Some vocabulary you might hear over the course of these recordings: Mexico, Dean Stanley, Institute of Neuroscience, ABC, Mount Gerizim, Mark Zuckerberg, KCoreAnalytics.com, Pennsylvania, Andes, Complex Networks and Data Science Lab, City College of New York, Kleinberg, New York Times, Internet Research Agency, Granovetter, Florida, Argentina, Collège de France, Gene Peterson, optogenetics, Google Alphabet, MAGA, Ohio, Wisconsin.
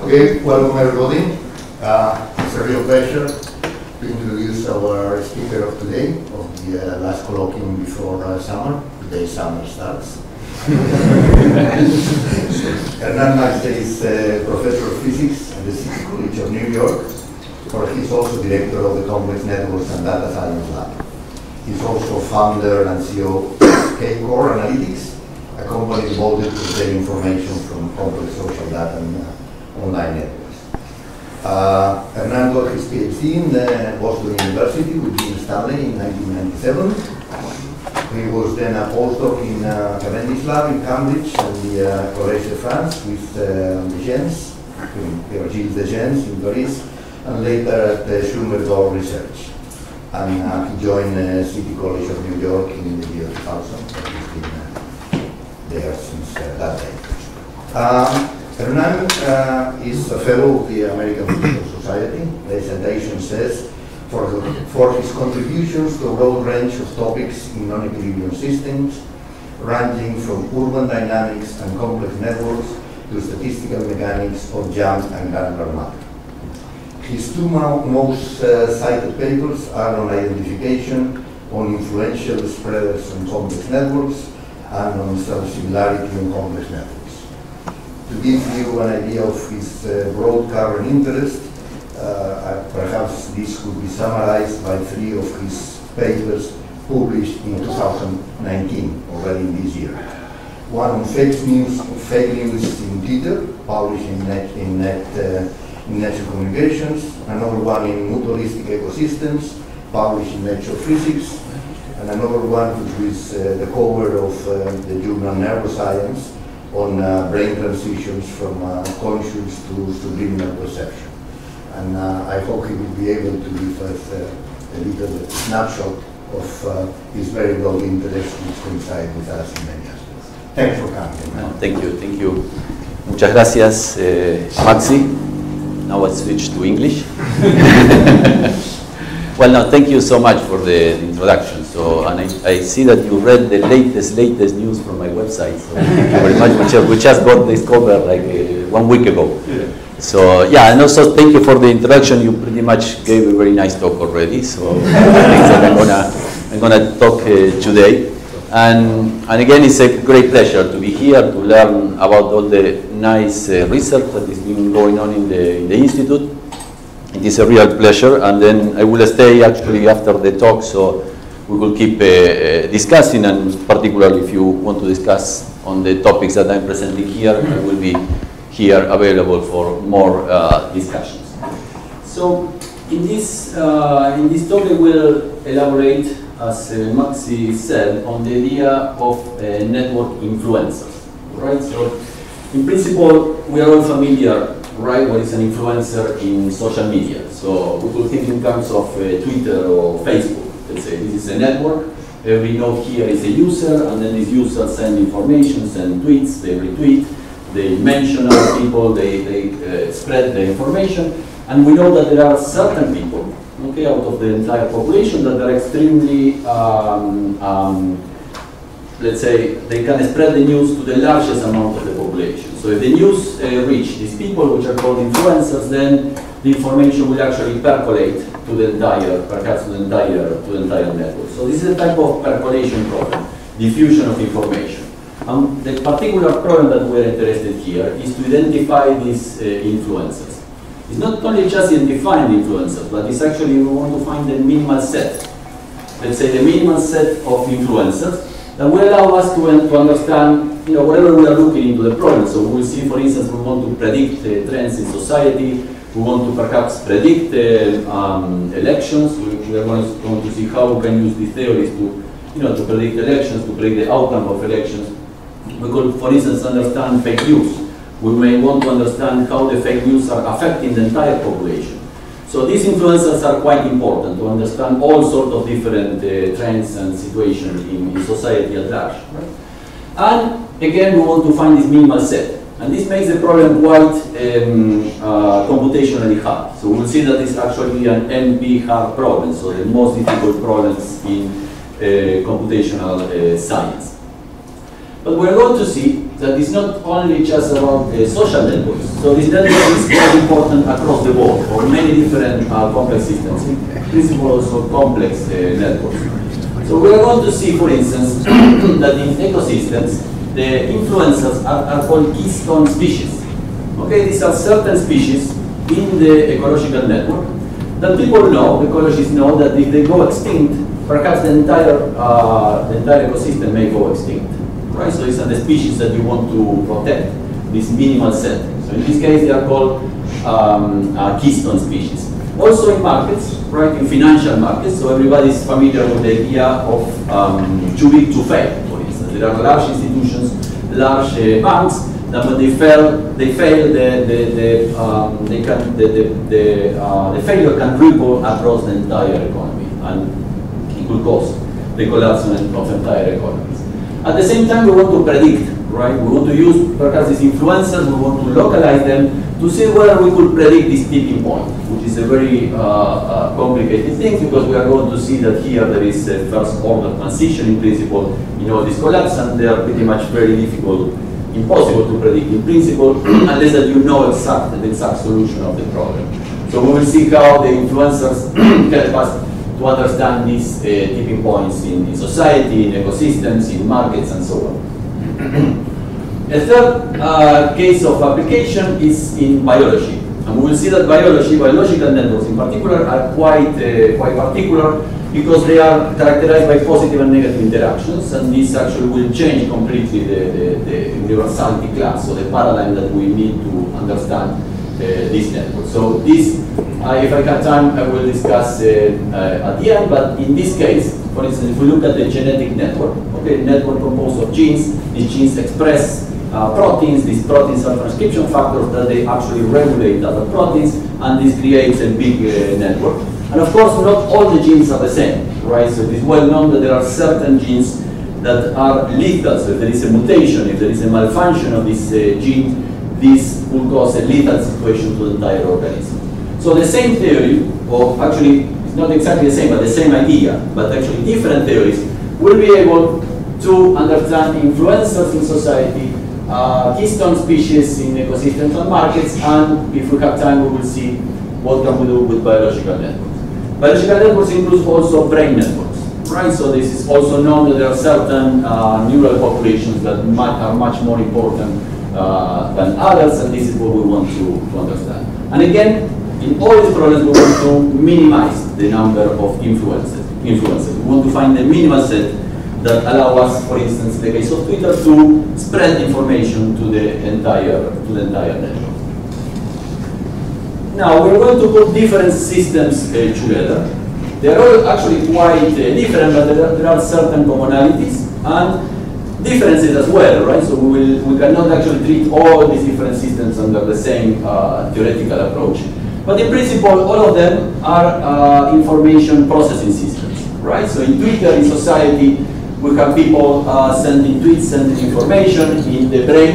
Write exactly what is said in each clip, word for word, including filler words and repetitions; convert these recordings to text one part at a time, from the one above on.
Okay, welcome everybody. Uh, it's a real pleasure to introduce our speaker of today, of the uh, last colloquium before uh, summer. Today summer starts. Hernan Makse is uh, professor of physics at the City College of New York, where he's also director of the Complex Networks and Data Science Lab. He's also founder and C E O of KCoreAnalytics, a company devoted to getting information from complex social data and uh, online networks. Uh, Hernan got his PhD in uh, Boston University with Dean Stanley in nineteen ninety-seven. He was then a postdoc in uh, Cavendish Lab in Cambridge and the uh, Collège de France with uh, the Gens, Gilles de Gens in Paris, and later at the Schumer Door Research. And uh, he joined uh, City College of New York in the year two thousand. He's been uh, there since uh, that day. Uh, Hernan uh, is a fellow of the American Physical Society. The citation says, For, the, for his contributions to a broad range of topics in non-equilibrium systems, ranging from urban dynamics and complex networks to statistical mechanics of jump and granular matter. His two mo most uh, cited papers are on identification, on influential spreaders on complex networks, and on self-similarity on complex networks. To give you an idea of his uh, broad current interest, Uh, perhaps this could be summarized by three of his papers published in two thousand nineteen, already in this year. One on fake news, fake news in Twitter, published in, net, in, net, uh, in Nature Communications. Another one in mutualistic ecosystems, published in Nature Physics. And another one which is uh, the cover of uh, the journal Neuroscience on uh, brain transitions from uh, conscious to subliminal perception. And uh, I hope he will be able to give us uh, a little snapshot of uh, his very broad interest, which coincides with us in many aspects. Thanks for coming. No, thank you, thank you. Muchas gracias, eh, Maxi. Now I switch to English. Well, no, thank you so much for the introduction. So, and I, I see that you read the latest, latest news from my website. So, thank you very much. We just got this cover like uh, one week ago. Yeah. So, yeah, and also thank you for the introduction. You pretty much gave a very nice talk already, so I think that I'm gonna, I'm gonna talk uh, today. And, and again, it's a great pleasure to be here to learn about all the nice uh, research that is been going on in the, in the Institute. It is a real pleasure, and then I will stay actually after the talk, so we will keep uh, discussing, and particularly if you want to discuss on the topics that I'm presenting here, I will be here available for more uh, discussions. So in this uh, in this talk, I will elaborate, as uh, Maxi said, on the idea of uh, network influencers. Right. So in principle, we are all familiar, right, what is an influencer in social media. So we could think in terms of uh, Twitter or Facebook. Let's say this is a network. Uh, we know here is a user, and then this user send information, send tweets, they retweet. They mention other people, they, they uh, spread the information, and we know that there are certain people, okay, out of the entire population that are extremely, um, um, let's say, they can spread the news to the largest amount of the population. So if the news uh, reach these people, which are called influencers, then the information will actually percolate to the entire, perhaps to the entire, to the entire network. So this is a type of percolation problem, diffusion of information. Um, the particular problem that we're interested here is to identify these uh, influencers. It's not only just identifying the influencers, but it's actually we want to find the minimal set. Let's say the minimal set of influencers that will allow us to, to understand you know, whenever we are looking into the problem, so we see, for instance, we want to predict uh, trends in society, we want to perhaps predict uh, um, elections, we, we are going to see how we can use these theories to, you know, to predict elections, to predict the outcome of elections. We could, for instance, understand fake news. We may want to understand how the fake news are affecting the entire population. So these influences are quite important to understand all sorts of different uh, trends and situations in, in society at large. Right? And again, we want to find this minimal set. And this makes the problem quite um, uh, computationally hard. So we'll see that it's actually an N P hard problem, so the most difficult problems in uh, computational uh, science. But we're going to see that it's not only just about uh, social networks. So this network is quite important across the board for many different uh, complex systems, principally also complex uh, networks. So we're going to see, for instance, that in ecosystems, the influencers are, are called keystone species. Okay, these are certain species in the ecological network that people know, ecologists know, that if they go extinct, perhaps the entire, uh, the entire ecosystem may go extinct. Right? So these are the species that you want to protect, this minimal set. So in this case, they are called um, uh, keystone species. Also in markets, right, in financial markets, so everybody is familiar with the idea of um, too big to fail, for instance. There are large institutions, large uh, banks, that when they fail, they fail, the, the, the, um, they can, the, the, the, uh, the failure can ripple across the entire economy, and it could cause the collapse of entire economies. At the same time, we want to predict, right? We want to use perhaps these influencers, we want to localize them to see whether we could predict this tipping point, which is a very uh, uh, complicated thing, because we are going to see that here there is a first order transition in principle, you know, this collapse, and they are pretty much very difficult, impossible to predict in principle, unless that you know exact, the exact solution of the problem. So we will see how the influencers help us to understand these uh, tipping points in, in society, in ecosystems, in markets, and so on. A third uh, case of application is in biology. And we will see that biology, biological networks in particular, are quite, uh, quite particular, because they are characterized by positive and negative interactions, and this actually will change completely the, the, the universality class, so the paradigm that we need to understand Uh, this network. So this, uh, if I have time, I will discuss uh, uh, at the end, but in this case, for instance, if we look at the genetic network, okay, network composed of genes, these genes express uh, proteins, these proteins are transcription factors that they actually regulate other proteins, and this creates a big uh, network. And of course, not all the genes are the same, right? So it is well known that there are certain genes that are lethal, so if there is a mutation, if there is a malfunction of this uh, gene, this will cause a lethal situation to the entire organism. So the same theory, or actually it's not exactly the same, but the same idea, but actually different theories, will be able to understand influencers in society, uh, keystone species in ecosystems and markets, and if we have time, we will see what can we do with biological networks. Biological networks includes also brain networks, right? So this is also known that there are certain uh, neural populations that might, are much more important Uh, than others, and this is what we want to, to understand. And again, in all these problems, we want to minimize the number of influences. influences. We want to find the minimal set that allow us, for instance, in the case of Twitter, to spread information to the entire to the entire network. Now, we're going to put different systems uh, together. They are all actually quite uh, different, but there are, there are certain commonalities and differences as well, right? So we, will, we cannot actually treat all these different systems under the same uh, theoretical approach. But in principle, all of them are uh, information processing systems, right? So in Twitter, in society, we have people uh, sending tweets, sending information in the brain.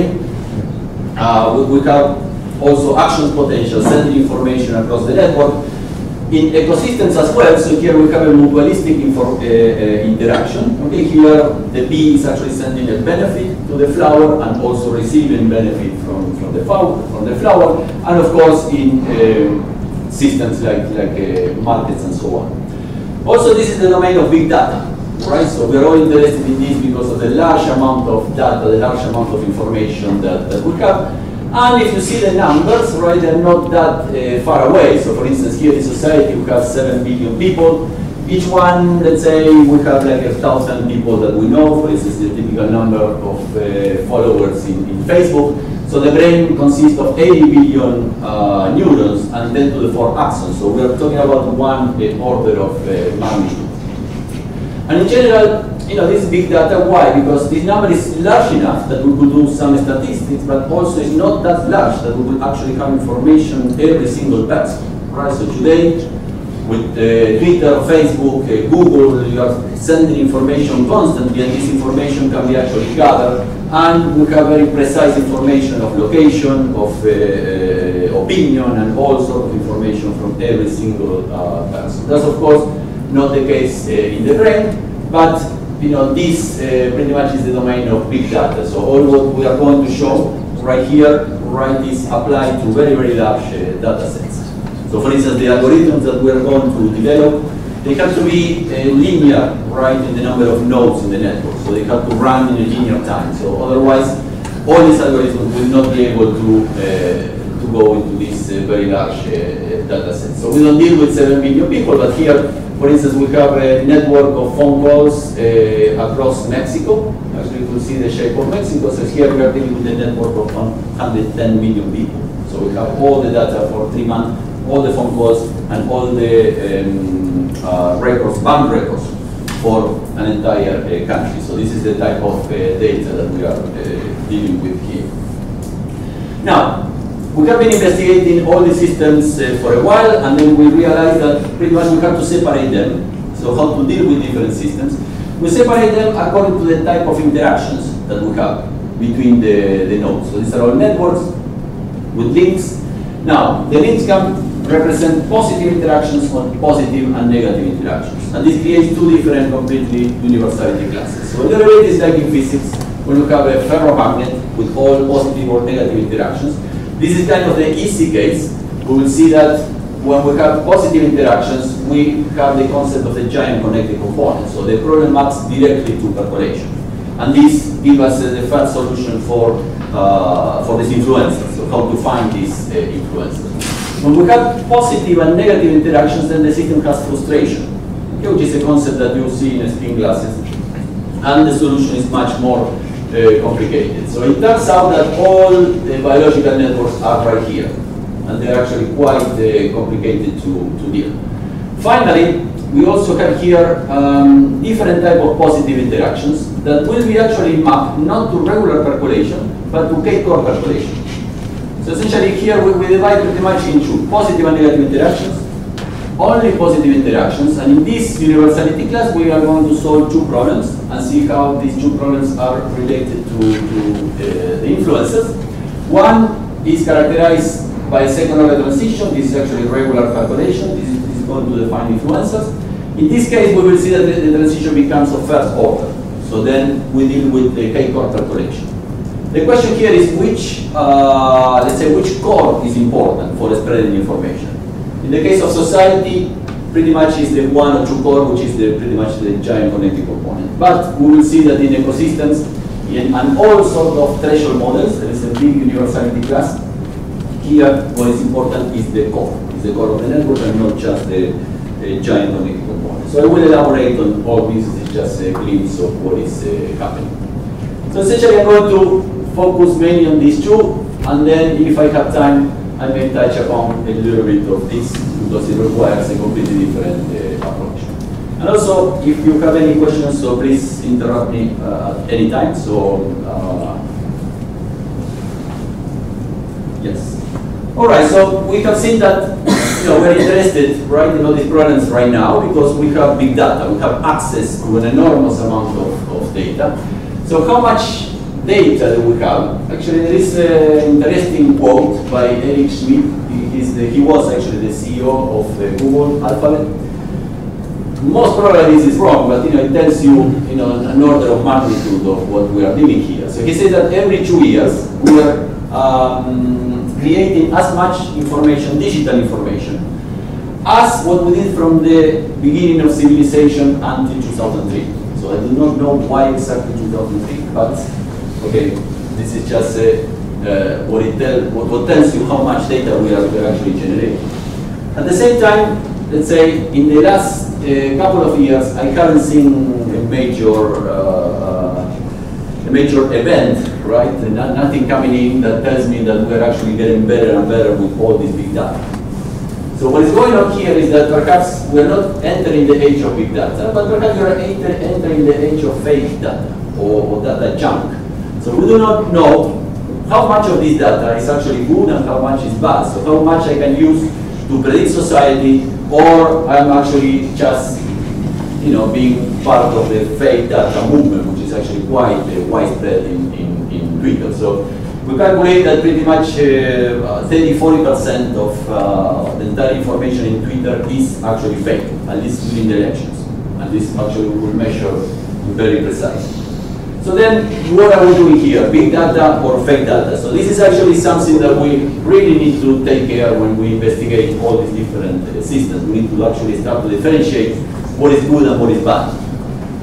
Uh, we, we have also action potential, sending information across the network. In ecosystems as well, so here we have a mutualistic uh, uh, interaction. Okay, here the bee is actually sending a benefit to the flower and also receiving benefit from, from, the, from the flower, and of course in uh, systems like, like uh, markets and so on. Also, this is the domain of big data, right? So we're all interested in this because of the large amount of data, the large amount of information that, that we have. And if you see the numbers, right, they're not that uh, far away. So for instance, here in society, we have seven billion people. Each one, let's say, we have like a thousand people that we know. For instance, the typical number of uh, followers in, in Facebook. So the brain consists of eighty billion uh, neurons and ten to the four axons. So we are talking about one uh, order of uh, magnitude. And in general, you know, this is big data. Why? Because this number is large enough that we could do some statistics, but also it's not that large that we could actually have information every single person. Right? So today, with uh, Twitter, Facebook, uh, Google, you are sending information constantly, and this information can be actually gathered. And we have very precise information of location, of uh, opinion, and all sorts of information from every single uh, person. That's, of course, not the case uh, in the brain, but you know, this uh, pretty much is the domain of big data. So all what we are going to show right here, right, is applied to very, very large uh, data sets. So for instance, the algorithms that we are going to develop, they have to be uh, linear, right, in the number of nodes in the network. So they have to run in a linear time. So otherwise, all these algorithms will not be able to, uh, to go into these uh, very large uh, data sets. So we don't deal with seven billion people, but here, for instance, we have a network of phone calls uh, across Mexico. Actually, you can see the shape of Mexico. So here we are dealing with a network of one hundred ten million people. So we have all the data for three months, all the phone calls, and all the um, uh, records, bank records, for an entire uh, country. So this is the type of uh, data that we are uh, dealing with here. Now, we have been investigating all the systems uh, for a while, and then we realized that pretty much we have to separate them. So how to deal with different systems? We separate them according to the type of interactions that we have between the, the nodes. So these are all networks with links. Now, the links can represent positive interactions or positive and negative interactions. And this creates two different completely universality classes. So the rate is like in physics, when you have a ferromagnet with all positive or negative interactions. This is kind of the easy case. We will see that when we have positive interactions, we have the concept of the giant connected component. So the problem maps directly to percolation. And this gives us uh, the first solution for, uh, for these influencers, so how to find these uh, influencers. When we have positive and negative interactions, then the system has frustration, okay, which is a concept that you see in spin glasses. And the solution is much more Uh, complicated. So it turns out that all the biological networks are right here, and they're actually quite uh, complicated to, to deal. Finally, we also have here um, different type of positive interactions that will be actually mapped not to regular percolation, but to K-core percolation. So essentially here we, we divide pretty much into positive and negative interactions, only positive interactions, and in this universality class we are going to solve two problems and see how these two problems are related to, to uh, the influences. One is characterized by a second order transition. This is actually regular calculation. This is, this is going to define influences. In this case we will see that the, the transition becomes of first order. So then we deal with the K-core calculation. The question here is which, uh, let's say, which core is important for spreading information. In the case of society, pretty much is the one or two core, which is the, pretty much the giant connected component. But we will see that in ecosystems in, and all sorts of threshold models, there is a big universality class. Here, what is important is the core, is the core of the network, and not just the, the giant connected component. So I will elaborate on all this. It's just a glimpse of what is uh, happening. So essentially, I'm going to focus mainly on these two, and then if I have time, I may touch upon a little bit of this because it requires a completely different uh, approach. And also, if you have any questions, so please interrupt me uh, at any time. So, uh, yes. All right. So we have seen that you know we're interested, right, in all these problems right now because we have big data. We have access to an enormous amount of, of data. So how much data that we have? Actually, there is an interesting quote by Eric Schmidt. He, is the, he was actually the C E O of the Google Alphabet. Most probably this is wrong, but you know, it tells you, you know, an order of magnitude of what we are doing here. So he said that every two years we are um, creating as much information, digital information, as what we did from the beginning of civilization until two thousand three. So I do not know why exactly two thousand three, but okay, this is just uh, uh, what it tell, what, what tells you how much data we are, we are actually generating. At the same time, let's say in the last a couple of years, I haven't seen a major, uh, a major event, right? Not, nothing coming in that tells me that we're actually getting better and better with all this big data. So what is going on here is that perhaps we're not entering the age of big data, but perhaps we're enter, entering the age of fake data or, or data junk. So we do not know how much of this data is actually good and how much is bad. So how much I can use to predict society, or I'm actually just, you know, being part of the fake data movement, which is actually quite uh, widespread in, in, in Twitter. So we calculate that pretty much thirty to forty percent uh, of uh, the entire information in Twitter is actually fake, at least within the elections. And this actually we will measure very precisely. So then, what are we doing here? Big data or fake data? So this is actually something that we really need to take care of when we investigate all these different uh, systems. We need to actually start to differentiate what is good and what is bad.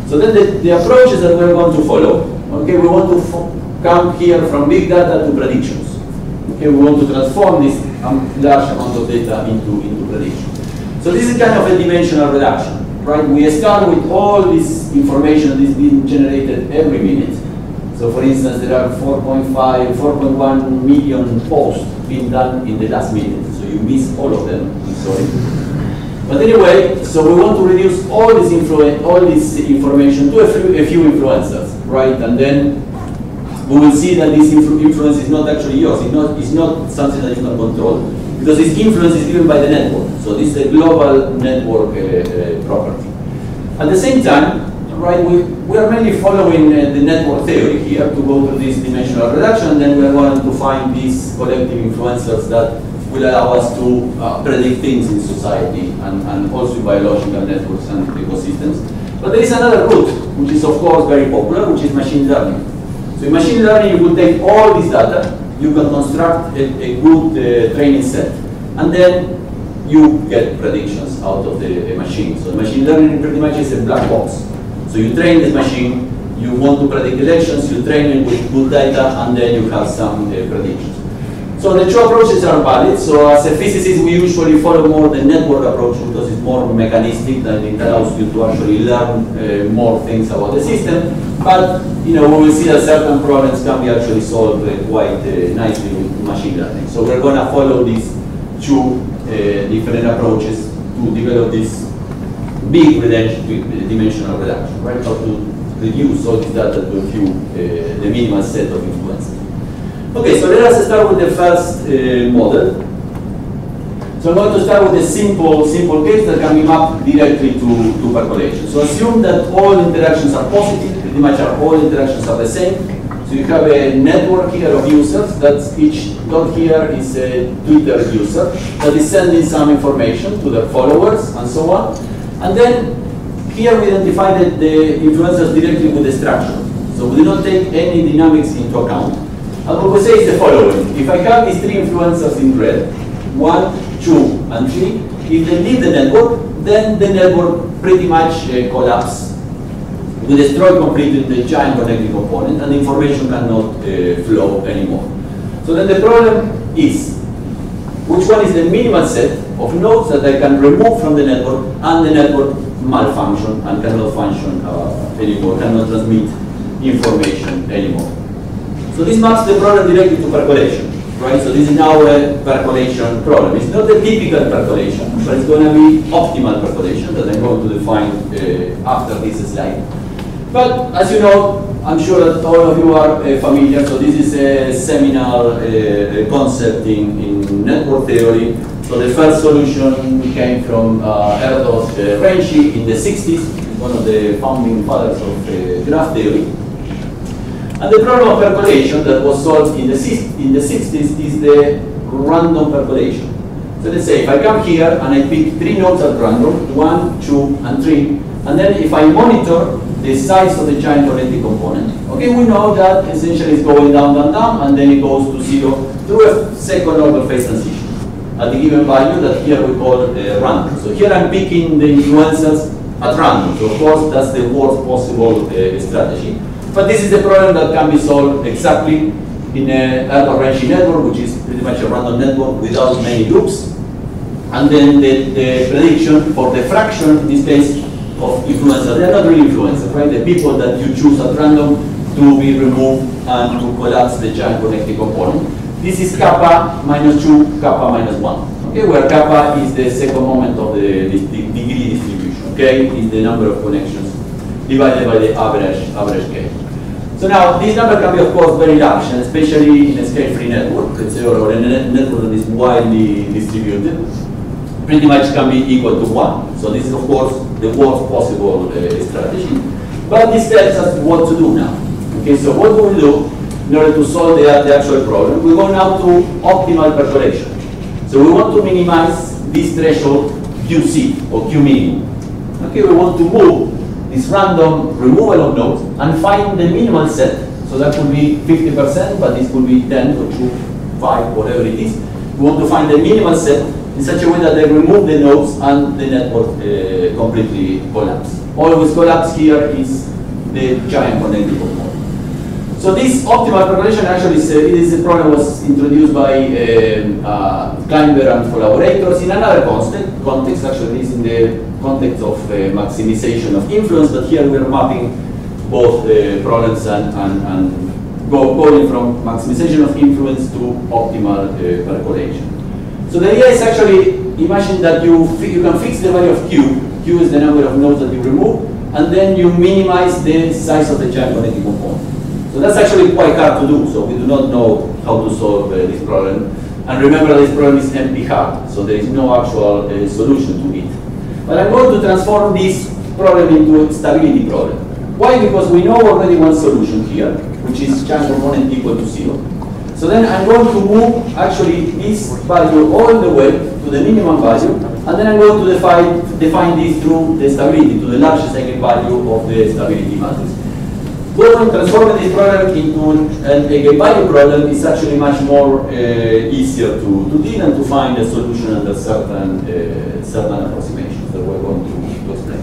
So then the, the approaches that we're going to follow, okay, we want to come here from big data to predictions. Okay, we want to transform this large amount of data into, into predictions. So this is kind of a dimensional reduction. Right, we start with all this information that is being generated every minute. So for instance, there are four point five, four point one million posts being done in the last minute. So you miss all of them, I'm sorry. But anyway, so we want to reduce all this, influ all this information to a few, a few influencers, right? And then we will see that this influ influence is not actually yours. It's not, it's not something that you can control, because its influence is given by the network. So this is a global network uh, uh, property. At the same time, right, we, we are mainly following uh, the network theory here to go to this dimensional reduction, and then we are going to find these collective influencers that will allow us to uh, predict things in society and, and also biological networks and ecosystems. But there is another route, which is of course very popular, which is machine learning. So in machine learning, you will take all this data, you can construct a, a good uh, training set, and then you get predictions out of the, the machine. So machine learning pretty much is a black box. So you train the machine, you want to predict elections, you train it with good data, and then you have some uh, predictions. So the two approaches are valid. So as a physicist, we usually follow more the network approach because it's more mechanistic and it allows you to actually learn uh, more things about the system. But you know, we will see that certain problems can be actually solved uh, quite uh, nicely with machine learning. So we're going to follow these two uh, different approaches to develop this big dimensional reduction, right? How to reduce all this data to a few, uh, the minimal set of influences. Okay, so let us start with the first uh, model. So I'm going to start with a simple, simple case that can be mapped directly to, to percolation. So assume that all interactions are positive, pretty much are all interactions are the same. So you have a network here of users, that's each dot here is a Twitter user that is sending some information to their followers and so on. And then here we identify the, the influencers directly with the structure. So we do not take any dynamics into account. And what we say is the following. If I have these three influencers in red, one, two, and three, if they leave the network, then the network pretty much uh, collapses. We destroy completely the giant connected component, and information cannot uh, flow anymore. So then the problem is, which one is the minimal set of nodes that I can remove from the network, and the network malfunction and cannot function uh, anymore, cannot transmit information anymore. So this maps the problem directly to percolation, right? So this is now a percolation problem. It's not a typical percolation, but it's going to be optimal percolation that I'm going to define uh, after this slide. But as you know, I'm sure that all of you are uh, familiar, so this is a seminal uh, concept in, in network theory. So the first solution came from uh, Erdős–Rényi in the sixties, one of the founding fathers of uh, graph theory. And the problem of percolation that was solved in the, in the sixties is the random percolation. So let's say if I come here and I pick three nodes at random, one, two, and three, and then if I monitor the size of the giant connected component, okay, we know that essentially it's going down, down, down, and then it goes to zero through a second order phase transition at the given value that here we call uh, random. So here I'm picking the influencers at random. So of course that's the worst possible uh, strategy. But this is the problem that can be solved exactly in a Erdős–Rényi network, which is pretty much a random network without many loops. and then the, the prediction for the fraction, in this case, of influencers. They are not really influencers, right? The people that you choose at random to be removed and to collapse the giant connective component. This is kappa minus two, kappa minus one, okay? Where kappa is the second moment of the, the, the degree distribution, okay? Is the number of connections divided by the average, average K. So now, this number can be, of course, very large, and especially in a scale-free network, or in a network that is widely distributed, pretty much can be equal to one. So this is, of course, the worst possible uh, strategy. But this tells us what to do now. Okay, so what do we do in order to solve the, the actual problem? We go now to optimal percolation. So we want to minimize this threshold Q C or Q minimum. Okay, we want to move this random removal of nodes and find the minimal set. So that could be fifty percent, but this could be ten or two, five, whatever it is. We want to find the minimal set in such a way that they remove the nodes and the network uh, completely collapse. Always collapse here is the giant connective component. So this optimal percolation actually is a, it is a problem was introduced by um, uh, Kleinberg and collaborators in another constant, context, actually is in the context of uh, maximization of influence, but here we are mapping both uh, problems and, and, and go, going from maximization of influence to optimal uh, percolation. So the idea is actually, imagine that you, you can fix the value of Q, Q is the number of nodes that you remove, and then you minimize the size of the giant connective component. So that's actually quite hard to do, so we do not know how to solve uh, this problem. And remember, this problem is empty hard, so there is no actual uh, solution to it. But I'm going to transform this problem into a stability problem. Why? Because we know already one solution here, which is chunk component equal to zero. So then I'm going to move, actually, this value all the way to the minimum value, and then I'm going to define, define this through the stability, to the largest eigen value of the stability matrix. Going transforming this problem into an eigenvalue problem is actually much more uh, easier to, to deal and to find a solution under certain uh, certain approximations that we're going to, to explain.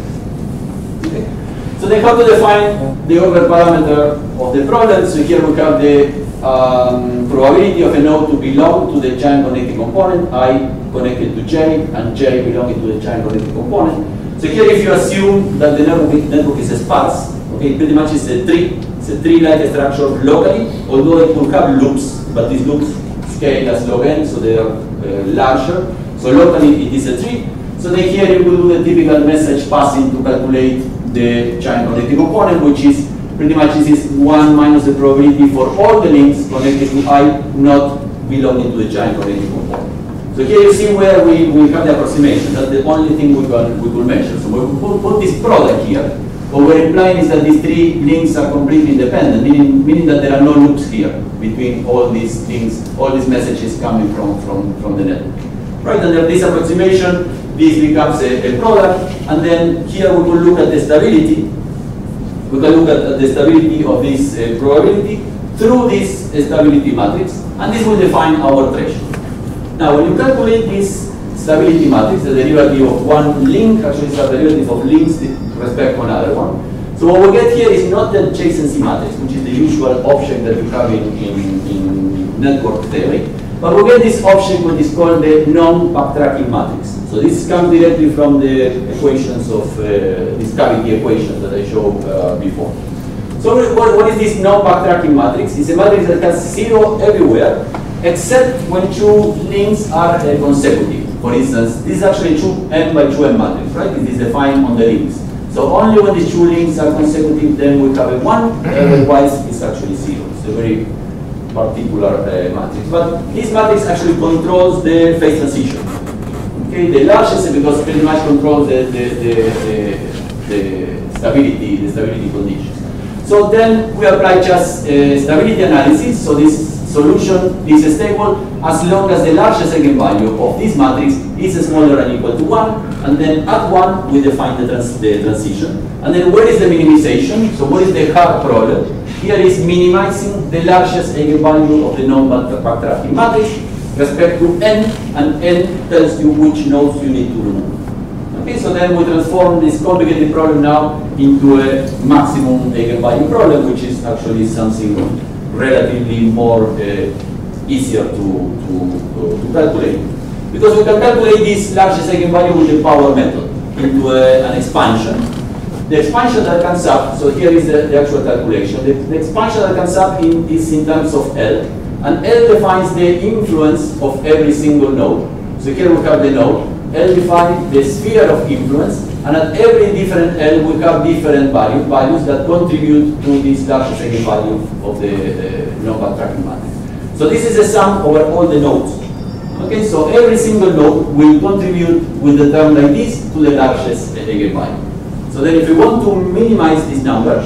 Okay. So then how to define the over parameter of the problem. So here we have the um, probability of a node to belong to the giant connective component, I connected to J, and J belonging to the giant connective component. So here if you assume that the network, network is sparse, okay, pretty much it's a tree, it's a tree-like structure locally, although it could have loops, but these loops scale as log n, so they are uh, larger. So locally it is a tree. So then here you will do the typical message passing to calculate the giant connective component, which is pretty much this is one minus the probability for all the links connected to I not belonging to the giant connective component. So here you see where we, we have the approximation. That's the only thing we can we could measure. So we put, put this product here. What we're implying is that these three links are completely independent, meaning, meaning that there are no loops here between all these things, all these messages coming from, from, from the network. Right, under this approximation, this becomes a, a product, and then here we will look at the stability. We can look at the stability of this uh, probability through this stability matrix, and this will define our threshold. Now, when you calculate this stability matrix, the derivative of one link, actually it's a derivative of links respect to another one. So what we get here is not the adjacency matrix, which is the usual object that you have in, in, in network theory, but we get this object which is called the non-backtracking matrix. So this comes directly from the equations of uh, this cavity equation that I showed uh, before. So what, what is this non-backtracking matrix? It's a matrix that has zero everywhere, except when two links are uh, consecutive. For instance, this is actually a two n by two n matrix, right? It is defined on the links. So only when these two links are consecutive, then we have a one, otherwise it's actually zero. It's a very particular uh, matrix. But this matrix actually controls the phase transition. Okay, the largest, because pretty much controls the, the, the, the, the stability, the stability conditions. So then we apply just uh, stability analysis. So this solution is stable as long as the largest eigenvalue of this matrix is smaller than equal to one. And then at one, we define the, trans the transition. And then where is the minimization? So what is the hard problem? Here is minimizing the largest eigenvalue of the non-backtracking matrix respect to n, and n tells you which nodes you need to remove. Okay, so then we transform this complicated problem now into a maximum eigenvalue problem, which is actually something relatively more uh, easier to, to, to, to calculate. because we can calculate this largest eigenvalue with the power method into a, an expansion. The expansion that comes up, so here is the, the actual calculation, the, the expansion that comes up in, is in terms of L, and L defines the influence of every single node. So here we have the node, L defines the sphere of influence, and at every different L we have different value, values that contribute to this largest eigenvalue of the uh, non-backtracking matrix. So this is a sum over all the nodes. Okay, so every single node will contribute with a term like this to the largest eigenvalue. So then if we want to minimize this number,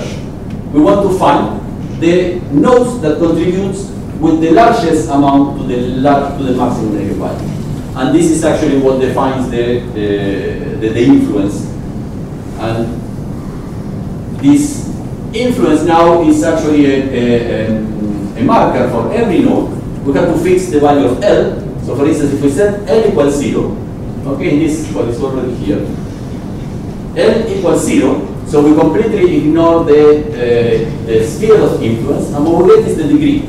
we want to find the nodes that contributes with the largest amount to the large, to the maximum eigenvalue. And this is actually what defines the, the, the, the influence. And this influence now is actually a, a, a marker for every node. We have to fix the value of L. So for instance, if we set L equals zero, okay, this is what is already here. L equals zero, so we completely ignore the, uh, the sphere of influence, and what we get is the degree.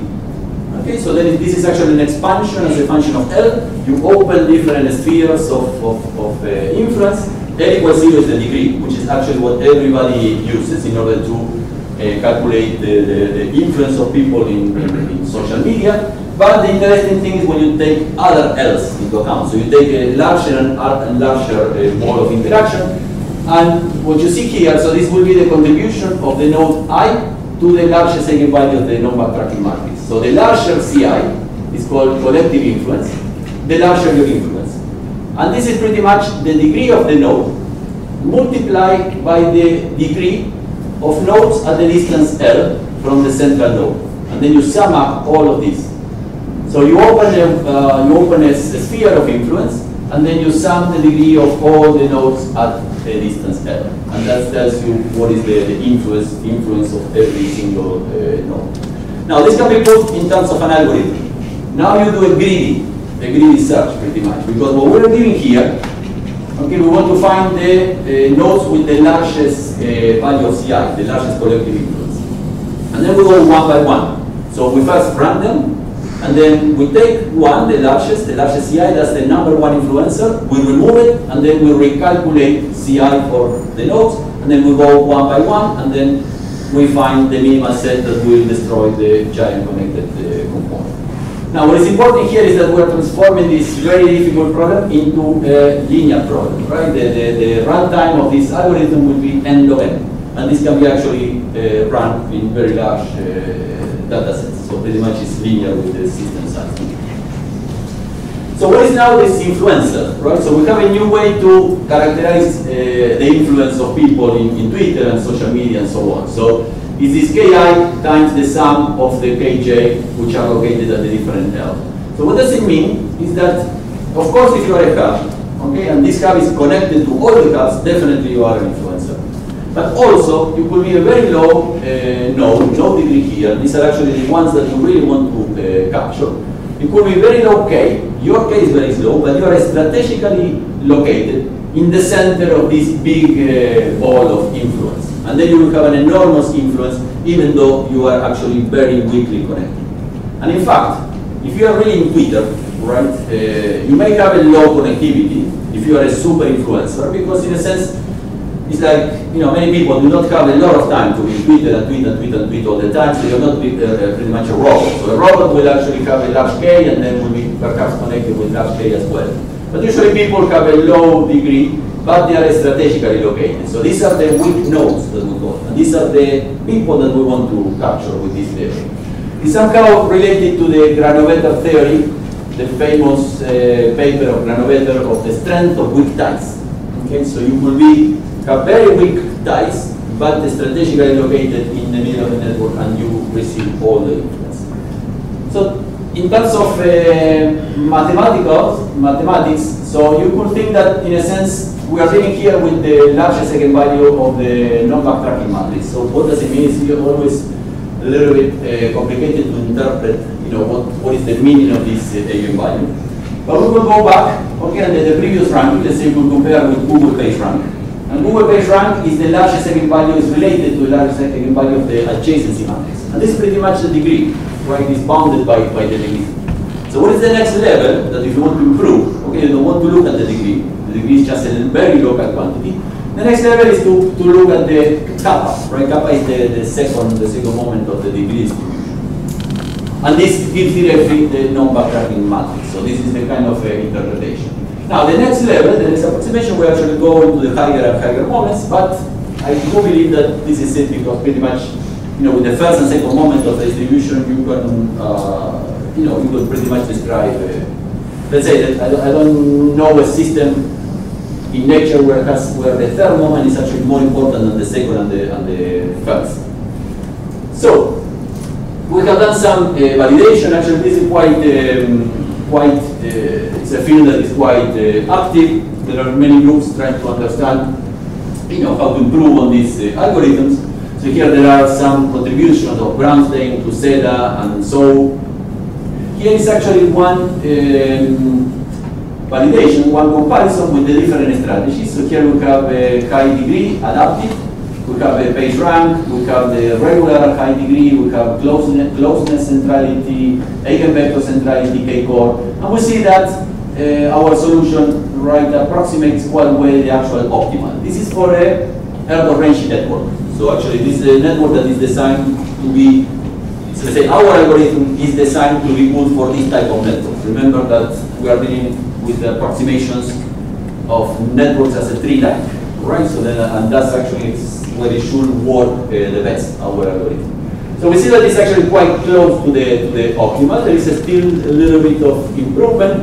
Okay, so then this is actually an expansion as a function of L. You open different spheres of, of, of uh, influence. L equals zero is the degree, which is actually what everybody uses in order to uh, calculate the, the, the influence of people in, in, in social media. But the interesting thing is when you take other L's into account. So you take a larger and, and larger uh, mode of interaction. And what you see here, so this will be the contribution of the node I to the largest eigenvalue of the non-backtracking matrix. So the larger C I is called collective influence, the larger your influence. And this is pretty much the degree of the node multiplied by the degree of nodes at the distance L from the central node. And then you sum up all of this. So you open a, uh, you open a, a sphere of influence, and then you sum the degree of all the nodes at a distance L. And that tells you what is the, the influence, influence of every single uh, node. Now this can be put in terms of an algorithm. Now you do a greedy, a greedy search pretty much. Because what we're doing here, okay, we want to find the uh, nodes with the largest uh, value of C I, the largest collective influence. And then we go one by one. So we first run them. And then we take one, the largest, the largest C I, that's the number one influencer. We remove it, and then we recalculate C I for the nodes. And then we go one by one, and then we find the minimal set that will destroy the giant connected uh, component. Now, what is important here is that we're transforming this very difficult problem into a linear problem, right? The, the, the runtime of this algorithm will be n log n. And this can be actually uh, run in very large uh, data sets. So pretty much it's linear with the system size. So what is now this influencer, right? So we have a new way to characterize uh, the influence of people in, in Twitter and social media and so on. So is this Ki times the sum of the Kj, which are located at the different L. So what does it mean is that, of course, if you are a hub, okay, and this hub is connected to all the hubs, definitely you are an influencer. But also, you could be a very low uh, node, no degree here. These are actually the ones that you really want to uh, capture. It could be very low K. Your K is very low, but you are strategically located in the center of this big uh, ball of influence. And then you will have an enormous influence, even though you are actually very weakly connected. And in fact, if you are really in Twitter, right, uh, you may have a low connectivity if you are a super influencer, because in a sense, it's like, you know, many people do not have a lot of time to be Twitter and tweet and tweet and tweet all the time, so you're not uh, pretty much a robot. So a robot will actually have a large K and then will be perhaps connected with large K as well. But usually people have a low degree, but they are strategically located. So these are the weak nodes that we got, and these are the people that we want to capture with this theory. It's somehow related to the Granovetter theory, the famous uh, paper of Granovetter of the strength of weak ties. Okay, so you will be have very weak ties, but strategically located in the middle of the network, and you receive all the influence. So, in terms of uh, mathematical mathematics, so you could think that, in a sense, we are dealing here with the largest eigenvalue of the non-backtracking matrix. So, what does it mean? It's always a little bit uh, complicated to interpret. You know, what what is the meaning of this uh, eigenvalue? But we will go back. Okay, and the previous rank, let's say we compare with Google PageRank. And Google PageRank is the largest eigenvalue is related to the largest eigenvalue of the adjacency matrix. And this is pretty much the degree, right? It's bounded by, by the degree. So what is the next level that if you want to improve? Okay, you don't want to look at the degree. The degree is just a very local quantity. The next level is to, to look at the kappa, right? Kappa is the, the second the second moment of the degree distribution. And this gives directly the non-backtracking matrix. So this is the kind of uh, interpretation. Now the next level, the next approximation, we actually go into the higher and higher moments, but I do believe that this is it because pretty much, you know, with the first and second moment of the distribution, you can, uh, you know, you can pretty much describe. Uh, let's say that I, I don't know a system in nature where it has, where the third moment is actually more important than the second and the and the first. So we have done some uh, validation. Actually, this is quite um, quite. Uh, it's a field that is quite uh, active. There are many groups trying to understand, you know, how to improve on these uh, algorithms. So here there are some contributions of Bramstein to Seda and so. Here is actually one um, validation, one comparison with the different strategies. So here we have a high degree adaptive, we have a page rank, we have the regular high degree, we have closeness, closeness centrality, eigenvector centrality, K-core, and we see that uh, our solution right approximates one way the actual optimal. This is for a Erdős–Rényi network. So actually this is a network that is designed to be, so let's say our algorithm is designed to be good for this type of networks. Remember that we are dealing with the approximations of networks as a tree line, right? So then, and that's actually where it should work uh, the best, our algorithm. So we see that it's actually quite close to the, to the optimal. There is a still a little bit of improvement,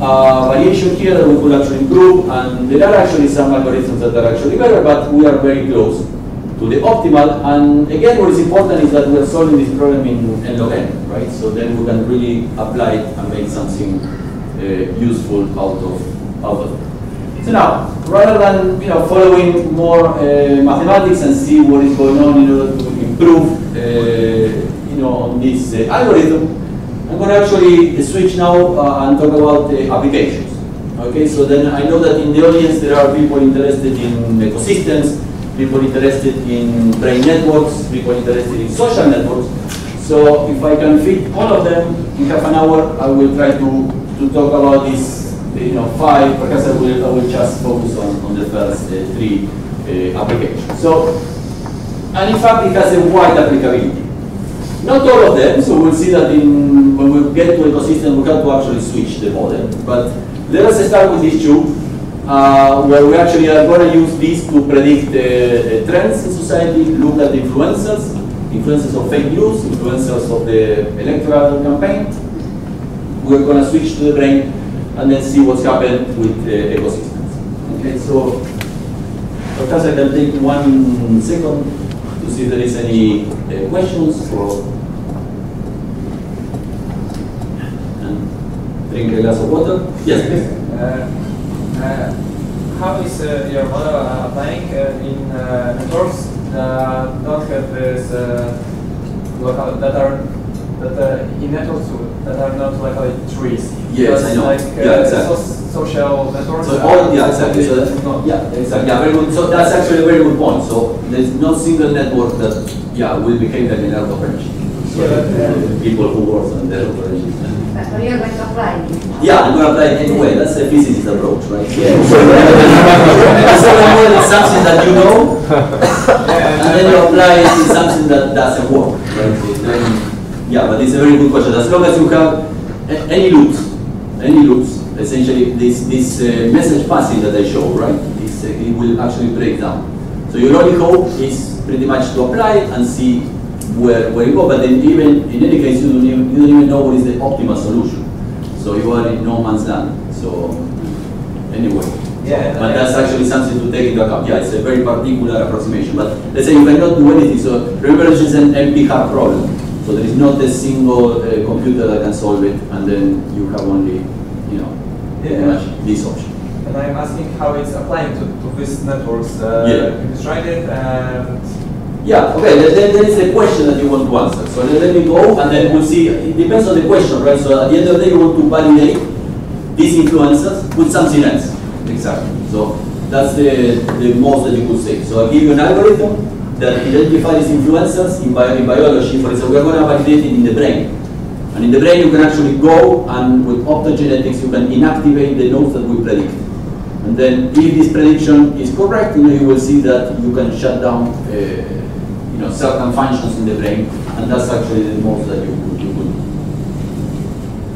uh, variation here that we could actually improve, and there are actually some algorithms that are actually better, but we are very close to the optimal. And again, what is important is that we are solving this problem in n log n, right? So then we can really apply it and make something uh, useful out of, out of it. So now, rather than, you know, following more uh, mathematics and see what is going on in order to improve, uh, you know, on this uh, algorithm, I'm going to actually switch now uh, and talk about uh, applications. Okay, so then I know that in the audience there are people interested in ecosystems, people interested in brain networks, people interested in social networks. So if I can fit all of them in half an hour, I will try to, to talk about these, you know, five, because I will, I will just focus on, on the first uh, three uh, applications. So, and in fact, it has a wide applicability. Not all of them, so we'll see that in, when we get to ecosystem, we have to actually switch the model. But let us start with these two. Uh, where we actually are going to use these to predict uh, trends in society, look at influencers, influencers of fake news, influencers of the electoral campaign. We're going to switch to the brain and then see what's happened with uh, ecosystems. Okay, so perhaps I can take one second to see if there is any uh, questions or and drink a glass of water. Yes, please. Uh, Uh, how is uh, your model applying uh, in uh, networks that don't have this uh, local that are that are in networks that are not locally trees? Yes, I know. Like, uh, yeah, exactly. so social networks. So all, yeah, exactly. So that, no. Yeah, exactly. Yeah, very good. So that's actually a very good point. So there's no single network that yeah will behave like an Erdős–Rényi. So yeah. People who work on Erdős–Rényi. So you're going to apply it? Yeah, I'm going to apply it anyway. That's a physicist approach, right? Yeah. So the model is something that you know, and then you apply it in something that doesn't work, right? Then, yeah, but it's a very good question. As long as you have any loops, any loops, essentially this this uh, message passing that I show, right? This, uh, it will actually break down. So your only hope is pretty much to apply it and see where, where you go, but then even in any case, you don't even, you don't even know what is the optimal solution. So you are in no man's land. So anyway, yeah, but that's actually something to take into account. Yeah, it's a very particular approximation. But let's say you cannot do anything. So remember, this is an empty hard problem. So there is not a single uh, computer that can solve it, and then you have only, you know, yeah. this option. And I'm asking how it's applying to, to these networks. Uh, yeah, you've tried it and. Yeah, okay, then there is a question that you want to answer. So let me go and then we'll see. It depends on the question, right? So at the end of the day, you want to validate these influencers with something else. Exactly. So that's the, the most that you could say. So I'll give you an algorithm that identifies influencers in, bio, in biology. For example, we're going to validate it in the brain. And in the brain you can actually go and with optogenetics you can inactivate the nodes that we predict. And then if this prediction is correct, you know, you will see that you can shut down uh, you know, certain functions in the brain, and that's actually the most that you could do.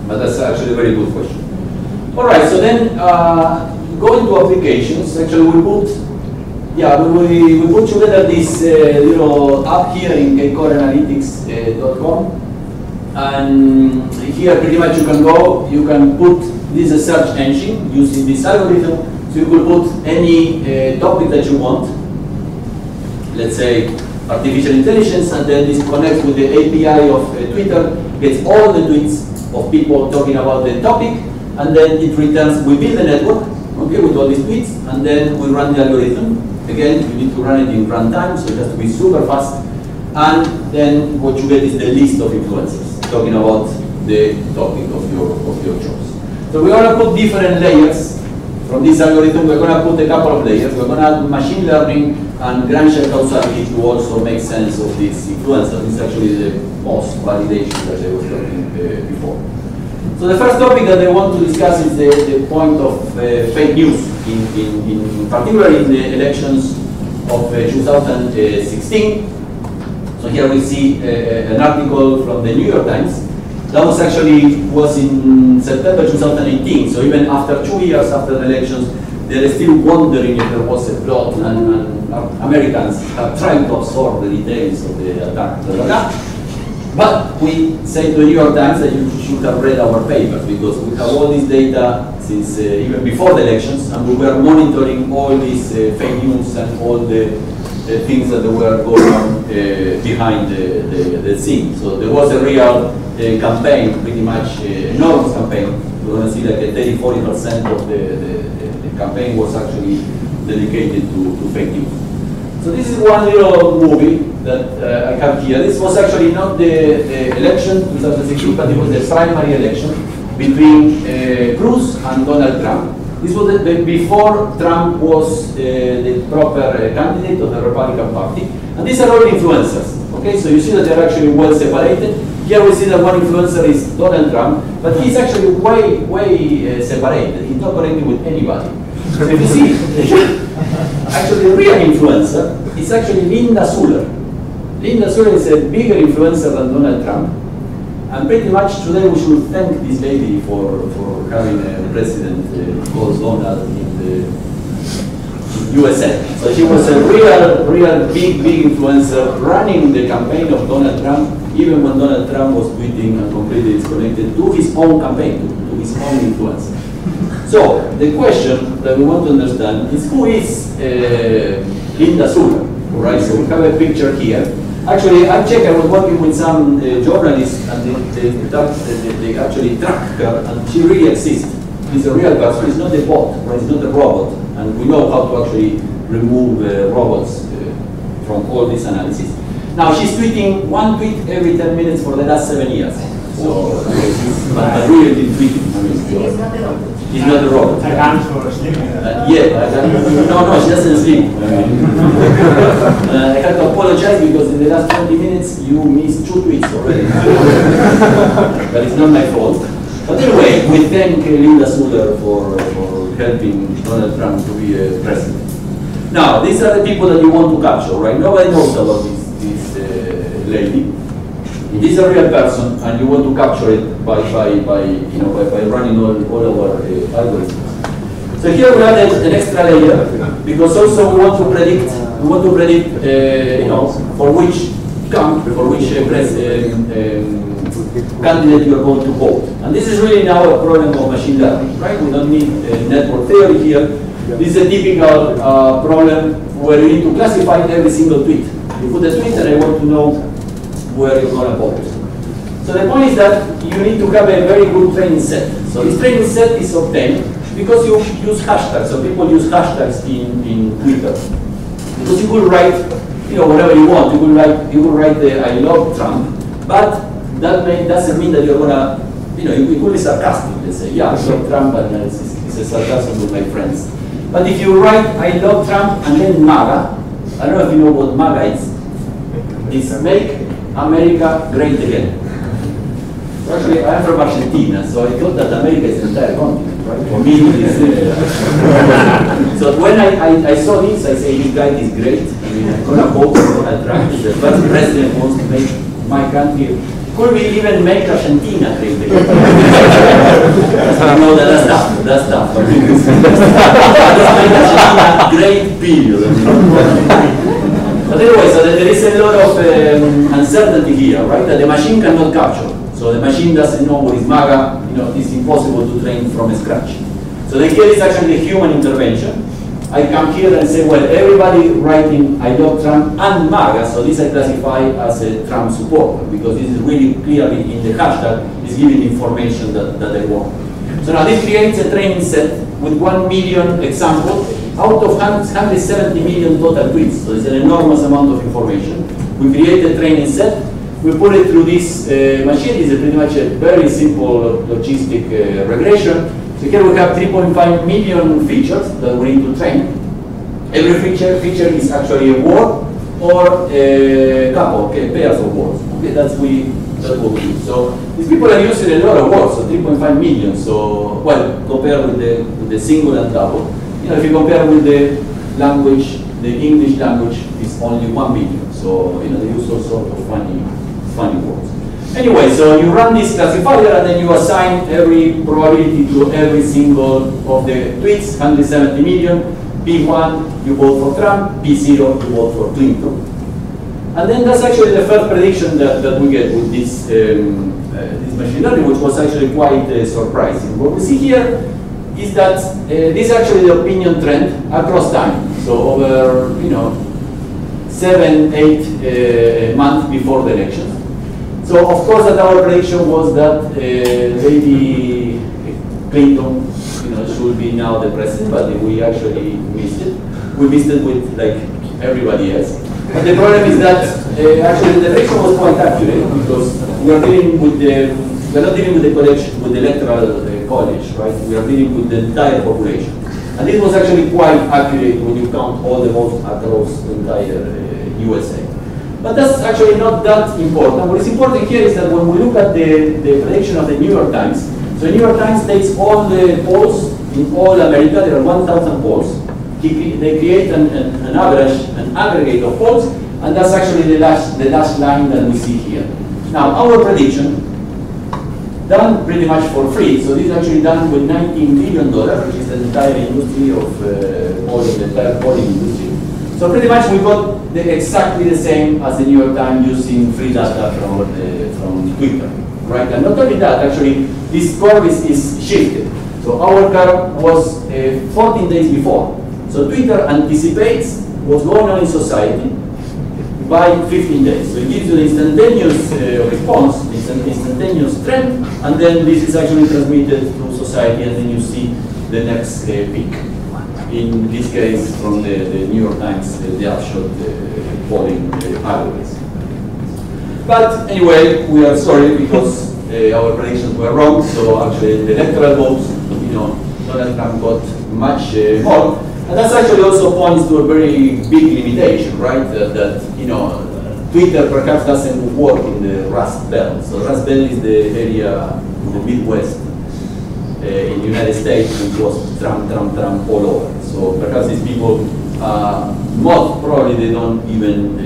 But that's actually a very good question. All right, so then uh, going to applications, actually we put Yeah, we, we put together this uh, little app here in K Core Analytics dot com, and here pretty much you can go, you can put this a search engine using this algorithm, so you could put any uh, topic that you want, let's say artificial intelligence, and then this connects with the A P I of uh, Twitter, gets all the tweets of people talking about the topic, and then it returns, we build a network, okay, with all these tweets, and then we run the algorithm. Again, you need to run it in runtime, so it has to be super fast. And then what you get is the list of influencers talking about the topic of your of your choice. So we're gonna put different layers from this algorithm. We're gonna put a couple of layers. We're gonna add machine learning and Granovetter causality to also make sense of these influencers. It's actually the most validation that I was talking uh, before. So the first topic that I want to discuss is the, the point of uh, fake news, in, in, in particular in the elections of uh, two thousand sixteen. So here we see uh, an article from the New York Times. That was actually was in September two thousand eighteen. So even after two years after the elections, they're still wondering if there was a plot, and, and Americans are trying to absorb the details of the attack. But we say to the New York Times that you should have read our papers, because we have all this data since uh, even before the elections, and we were monitoring all these uh, fake news and all the uh, things that were going on uh, behind the, the, the scene. So there was a real uh, campaign, pretty much uh, enormous campaign. We're going to see that like thirty to forty percent of the, the, the campaign was actually dedicated to, to fake news. So this is one little movie that uh, I have here. This was actually not the, the election two thousand sixteen, but it was the primary election between uh, Cruz and Donald Trump. This was the, the, before Trump was uh, the proper uh, candidate of the Republican Party. And these are all influencers. Okay, so you see that they're actually well separated. Here we see that one influencer is Donald Trump, but he's actually way, way uh, separated. He's not connected with anybody. So if you see, actually the real influencer is actually Linda Suhler. Linda Suhler is a bigger influencer than Donald Trump. And pretty much today we should thank this lady for, for having a president uh, called Donald in the U S A. So she was a real, real big, big influencer running the campaign of Donald Trump, even when Donald Trump was tweeting and completely disconnected to his own campaign, to, to his own influence. So the question that we want to understand is who is uh, Linda Suhler, right? So we have a picture here. Actually, I checked, I was working with some uh, journalists, and they, they, they, they actually track her, and she really exists. She's a real person, it's not a bot, right? It's not a robot. And we know how to actually remove uh, robots uh, from all this analysis. Now, she's tweeting one tweet every ten minutes for the last seven years. So, but really tweeting. He's not a robot. I can't for sleep. Uh, yeah, I can't. No, no, she doesn't sleep. uh, I have to apologize because in the last twenty minutes you missed two tweets already. But it's not my fault. But anyway, we thank Linda Suhler for, for helping Donald Trump to be a president. Now, these are the people that you want to capture, right? Nobody knows about this, this uh, lady. It is a real person, and you want to capture it by, by, by you know by, by running all, all our uh, algorithms. So here we added an extra layer because also we want to predict we want to predict uh, you know for which camp for which uh, press, uh, um, candidate you are going to vote. And this is really now a problem of machine learning, right? We don't need uh, network theory here. This is a typical uh, problem where you need to classify every single tweet. You put a tweet, and I want to know where you're going to vote. So the point is that you need to have a very good training set. So this training set is obtained because you use hashtags. So people use hashtags in, in Twitter. Because you could write, you know, whatever you want. You could write, you could write the I love Trump, but that may, doesn't mean that you're going to, you know, you, you could be sarcastic. Let's say, yeah, I love Trump, but it's, it's a sarcasm with my friends. But if you write I love Trump and then MAGA, I don't know if you know what MAGA is. It's make America great again. Actually, I'm from Argentina, so I thought that America is the entire continent, right? For me, it is. Uh, so when I, I, I saw this, I say, this guy is great. I mean, I'm going to hope for that practice. The first president wants to make my country. Could we even make Argentina great again? No, that's tough. That's tough. Let's make Argentina great, period. But anyway, so there is a lot of um, uncertainty here, right? That the machine cannot capture. So the machine doesn't know what is MAGA. You know, it's impossible to train from scratch. So then here is actually a human intervention. I come here and say, well, everybody writing I love Trump and MAGA, so this I classify as a Trump supporter, because this is really clearly in the hashtag, is giving information that, that they want. So now this creates a training set with one million examples out of one hundred seventy million total tweets, so it's an enormous amount of information. We create a training set, we put it through this uh, machine. It's a pretty much a very simple logistic uh, regression. So here we have three point five million features that we need to train. Every feature feature is actually a word or a couple, okay, pairs of words. Okay, that's we that will do. So these people are using a lot of words, so three point five million. So well, compared with the with the single and double. You know, if you compare with the language, the English language is only one million. So you know, they use all sorts of funny, funny words. Anyway, so you run this classifier and then you assign every probability to every single of the tweets. one hundred seventy million. P one, you vote for Trump. P zero, you vote for Clinton. And then that's actually the first prediction that, that we get with this um, uh, this machine learning, which was actually quite uh, surprising. What we see here is that uh, this is actually the opinion trend across time. So over, you know, seven, eight uh, months before the election. So of course that our prediction was that uh, Lady Clinton, you know, should be now the president, but we actually missed it. We missed it with like everybody else. But the problem is that uh, actually the prediction was quite accurate, because we are dealing with the, we are not dealing with the collection, with the electoral uh, college, right? We are dealing with the entire population. And this was actually quite accurate when you count all the votes across the entire uh, U S A. But that's actually not that important. What is important here is that when we look at the, the prediction of the New York Times, so the New York Times takes all the polls in all America, there are one thousand polls. He, they create an, an, an average, an aggregate of polls, and that's actually the last, the last line that we see here. Now, our prediction, done pretty much for free. So this is actually done with nineteen billion dollars, which is the entire industry of uh, polling, the entire polling industry. So pretty much we got the, exactly the same as the New York Times using free data from uh, from Twitter, right? And not only that, actually this curve is, is shifted. So our curve was uh, fourteen days before. So Twitter anticipates what's going on in society by fifteen days. So it gives you the instantaneous uh, response, it's an instantaneous trend, and then this is actually transmitted to society, and then you see the next uh, peak. In this case, from the, the New York Times, uh, the upshot uh, polling uh, algorithms. But anyway, we are sorry because uh, our predictions were wrong. So actually, the electoral votes, you know, Donald Trump got much uh, more. And that actually also points to a very big limitation, right? Uh, that, you know, Twitter perhaps doesn't work in the Rust Belt. So Rust Belt is the area in the Midwest uh, in the United States, which was Trump, Trump, Trump all over. So perhaps these people, uh, most probably they don't even uh,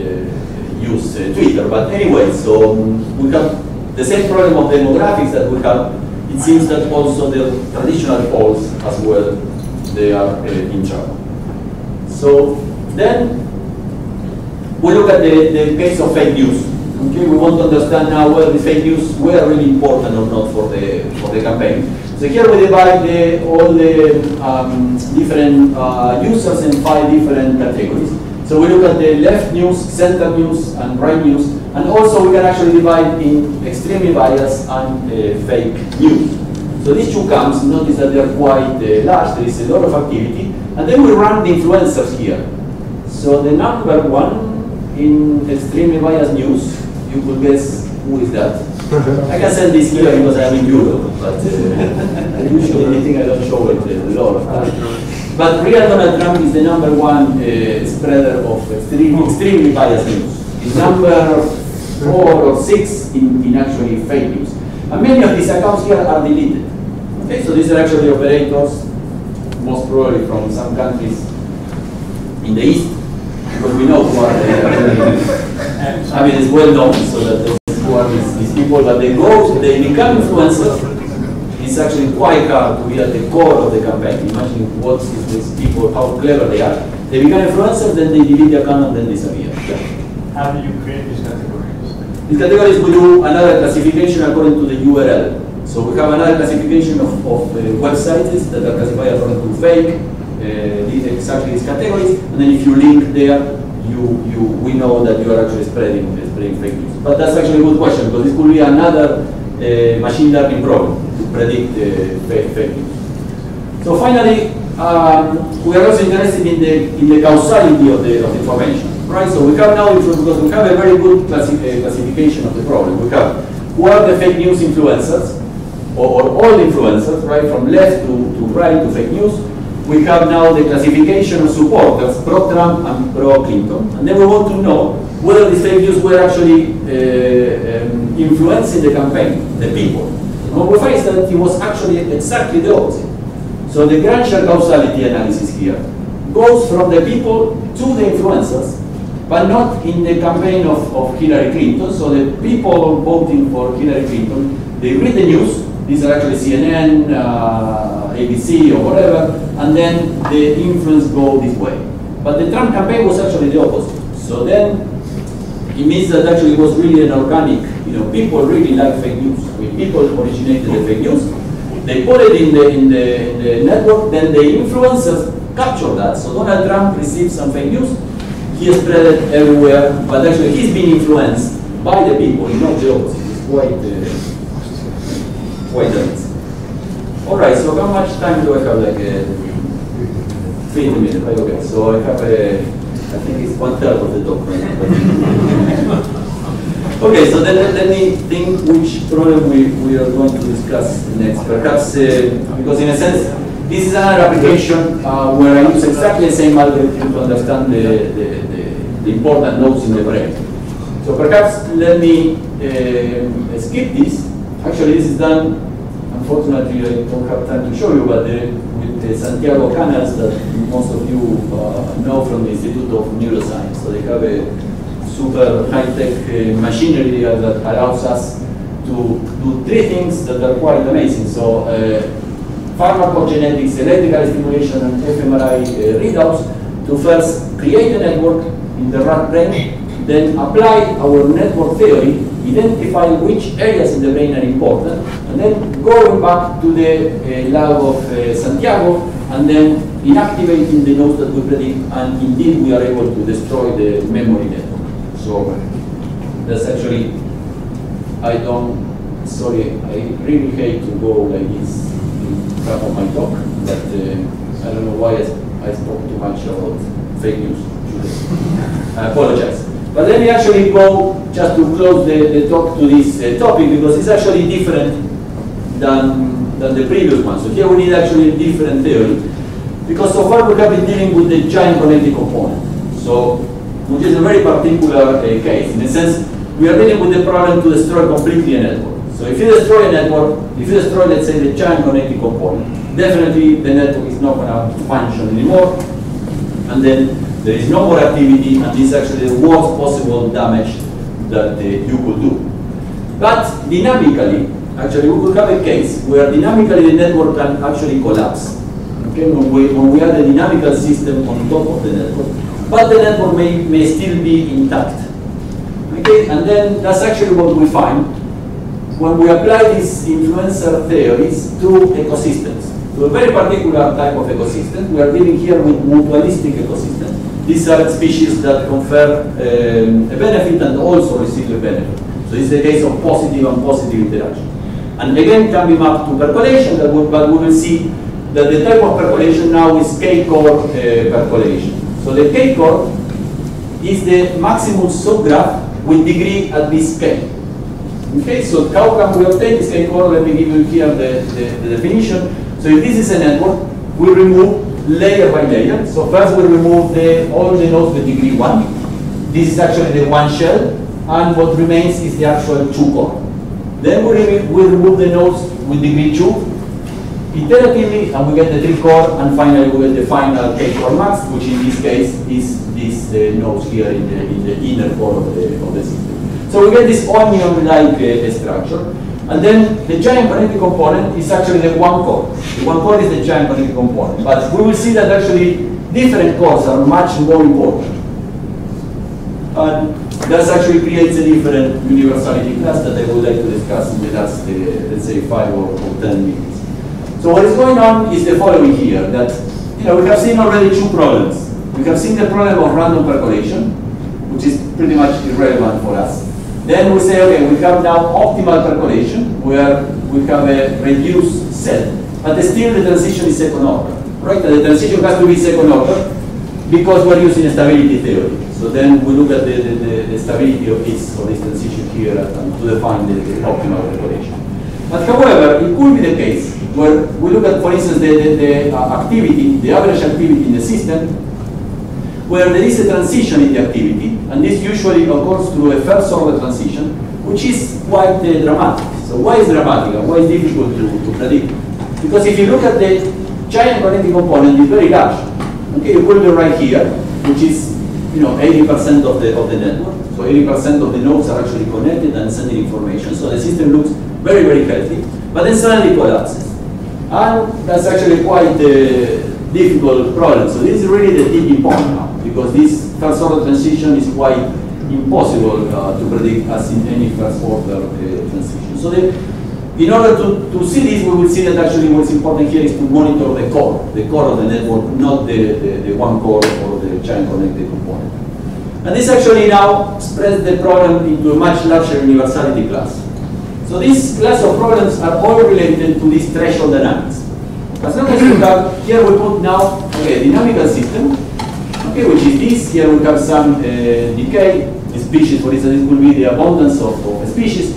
use uh, Twitter. But anyway, so um, we have the same problem of demographics that we have. It seems that also the traditional polls as well, they are uh, in trouble. So then we look at the, the case of fake news. Okay, we want to understand now whether the fake news were really important or not for the for the campaign. So here we divide the, all the um, different uh, users in five different categories. So we look at the left news, center news, and right news, and also we can actually divide in extremely biased and uh, fake news. So these two camps, notice that they are quite uh, large, there is a lot of activity. And then we run the influencers here. So the number one in extremely biased news, you could guess who is that. I can send this here because I'm in Europe, but uh, I usually think I don't show it a lot of time. But real Donald Trump is the number one uh, spreader of extreme, extremely biased news. He's number four or six in, in actually fake news. And many of these accounts here are deleted. Okay, so these are actually operators, most probably from some countries in the East, because we know who are the, I mean, it's well known, so that those who are these, these people, but they go, they become influencers. It's actually quite hard to be at the core of the campaign. Imagine what is these people, how clever they are. They become influencers, then they delete the account and then disappear. Yeah. How do you create these categories? These categories, we do another classification according to the U R L. So we have another classification of, of uh, websites that are classified according to fake, uh, exactly these categories. And then if you link there, you, you, we know that you are actually spreading, uh, spreading fake news. But that's actually a good question, because this could be another uh, machine learning problem. Predict uh, fake, fake news. So finally, um, we are also interested in the in the causality of the of the information, right? So we have now, because we have a very good classi uh, classification of the problem. We have who are the fake news influencers, or, or all influencers, right, from left to, to right to fake news. We have now the classification of supporters, pro-Trump and pro-Clinton, and then we want to know whether these fake news were actually uh, um, influencing the campaign, the people. What we find is that it was actually exactly the opposite. So the Granovetter causality analysis here goes from the people to the influencers, but not in the campaign of, of Hillary Clinton. So the people voting for Hillary Clinton, they read the news. These are actually C N N, uh, A B C, or whatever, and then the influence go this way. But the Trump campaign was actually the opposite. So then it means that actually it was really an organic, you know, people really like fake news. I mean, people originated the fake news. They put it in the, in the, in the network, then the influencers capture that. So Donald Trump received some fake news. He spread it everywhere, but actually he's been influenced by the people, not the opposite. It's quite, uh, quite dense. All right, so how much time do I have? Like uh, fifteen minutes, right? Okay, so I have a... I think it's one third of the document. Okay, so then let me think which problem we, we are going to discuss next. Perhaps, uh, because in a sense, this is another application uh, where I use exactly the same algorithm to understand the, the, the, the important nodes in the brain. So perhaps let me uh, skip this. Actually, this is done, unfortunately, I don't have time to show you, but the Santiago Canals that most of you uh, know from the Institute of Neuroscience. So they have a super high-tech uh, machinery that allows us to do three things that are quite amazing. So uh, pharmacogenetics, electrical stimulation, and fMRI uh, readouts to first create a network in the rat brain, then apply our network theory, identify which areas in the brain are important, and then going back to the uh, lab of uh, Santiago, and then inactivating the nodes that we predict, and indeed we are able to destroy the memory network. So that's actually, I don't, sorry, I really hate to go like this in half of my talk, but uh, I don't know why I, I spoke too much about fake news today. I apologize. But let me actually go, just to close the, the talk to this uh, topic, because it's actually different than, than the previous one. So here we need actually a different theory, because so far we have been dealing with the giant connected component. So, which is a very particular uh, case. In a sense, we are dealing with the problem to destroy completely a network. So if you destroy a network, if you destroy, let's say, the giant connected component, definitely the network is not going to function anymore. And then there is no more activity, and this is actually the worst possible damage that uh, you could do. But dynamically, actually we could have a case where dynamically the network can actually collapse. Okay, when we, when we add a dynamical system on top of the network, but the network may, may still be intact. Okay, and then that's actually what we find when we apply these influencer theories to ecosystems, to a very particular type of ecosystem. We are dealing here with mutualistic ecosystems. These are species that confer um, a benefit and also receive a benefit. So this is the case of positive and positive interaction. And again, can be mapped to percolation, that would, but we will see that the type of percolation now is K-core uh, percolation. So the K-core is the maximum subgraph with degree at this K. Okay, so how can we obtain this K-core? Let me give you here the, the, the definition. So if this is a network, we remove layer by layer. So first we remove the, all the nodes with degree one. This is actually the one shell, and what remains is the actual two core. Then we, we remove the nodes with degree two, iteratively, and we get the three core, and finally we get the final K-core max, which in this case is this uh, nodes here in the, in the inner core of the, of the system. So we get this onion-like uh, structure. And then the giant connected component is actually the one core. The one core is the giant connected component. But we will see that actually different cores are much more important. And that actually creates a different universality class that I would like to discuss in the last, uh, let's say, five or, or ten minutes. So what is going on is the following here, that you know, we have seen already two problems. We have seen the problem of random percolation, which is pretty much irrelevant for us. Then we say, okay, we have now optimal percolation, where we have a reduced set, but still the transition is second order, right? The transition has to be second order because we're using stability theory. So then we look at the, the, the, the stability of this, of this transition here and to define the, the optimal percolation. But however, it could be the case where we look at, for instance, the, the, the activity, the average activity in the system, where there is a transition in the activity, and this usually occurs through a first order transition, which is quite uh, dramatic. So why is dramatic and why is difficult to, to predict? Because if you look at the giant connecting component, it's very large. Okay, you put it right here, which is you know eighty percent of the of the network. So eighty percent of the nodes are actually connected and sending information. So the system looks very, very healthy, but then suddenly collapses. And that's actually quite a uh, difficult problem. So this is really the tipping point now, because this first order transition is quite impossible uh, to predict as in any first order uh, transition. So the, in order to, to see this, we will see that actually what's important here is to monitor the core, the core of the network, not the, the, the one core or the giant connected component. And this actually now spreads the problem into a much larger universality class. So this class of problems are all related to this threshold dynamics. As long as you have, here we put now okay, a dynamical system, okay, which is this, here we have some uh, decay, the species, for instance, this will be the abundance of, of species,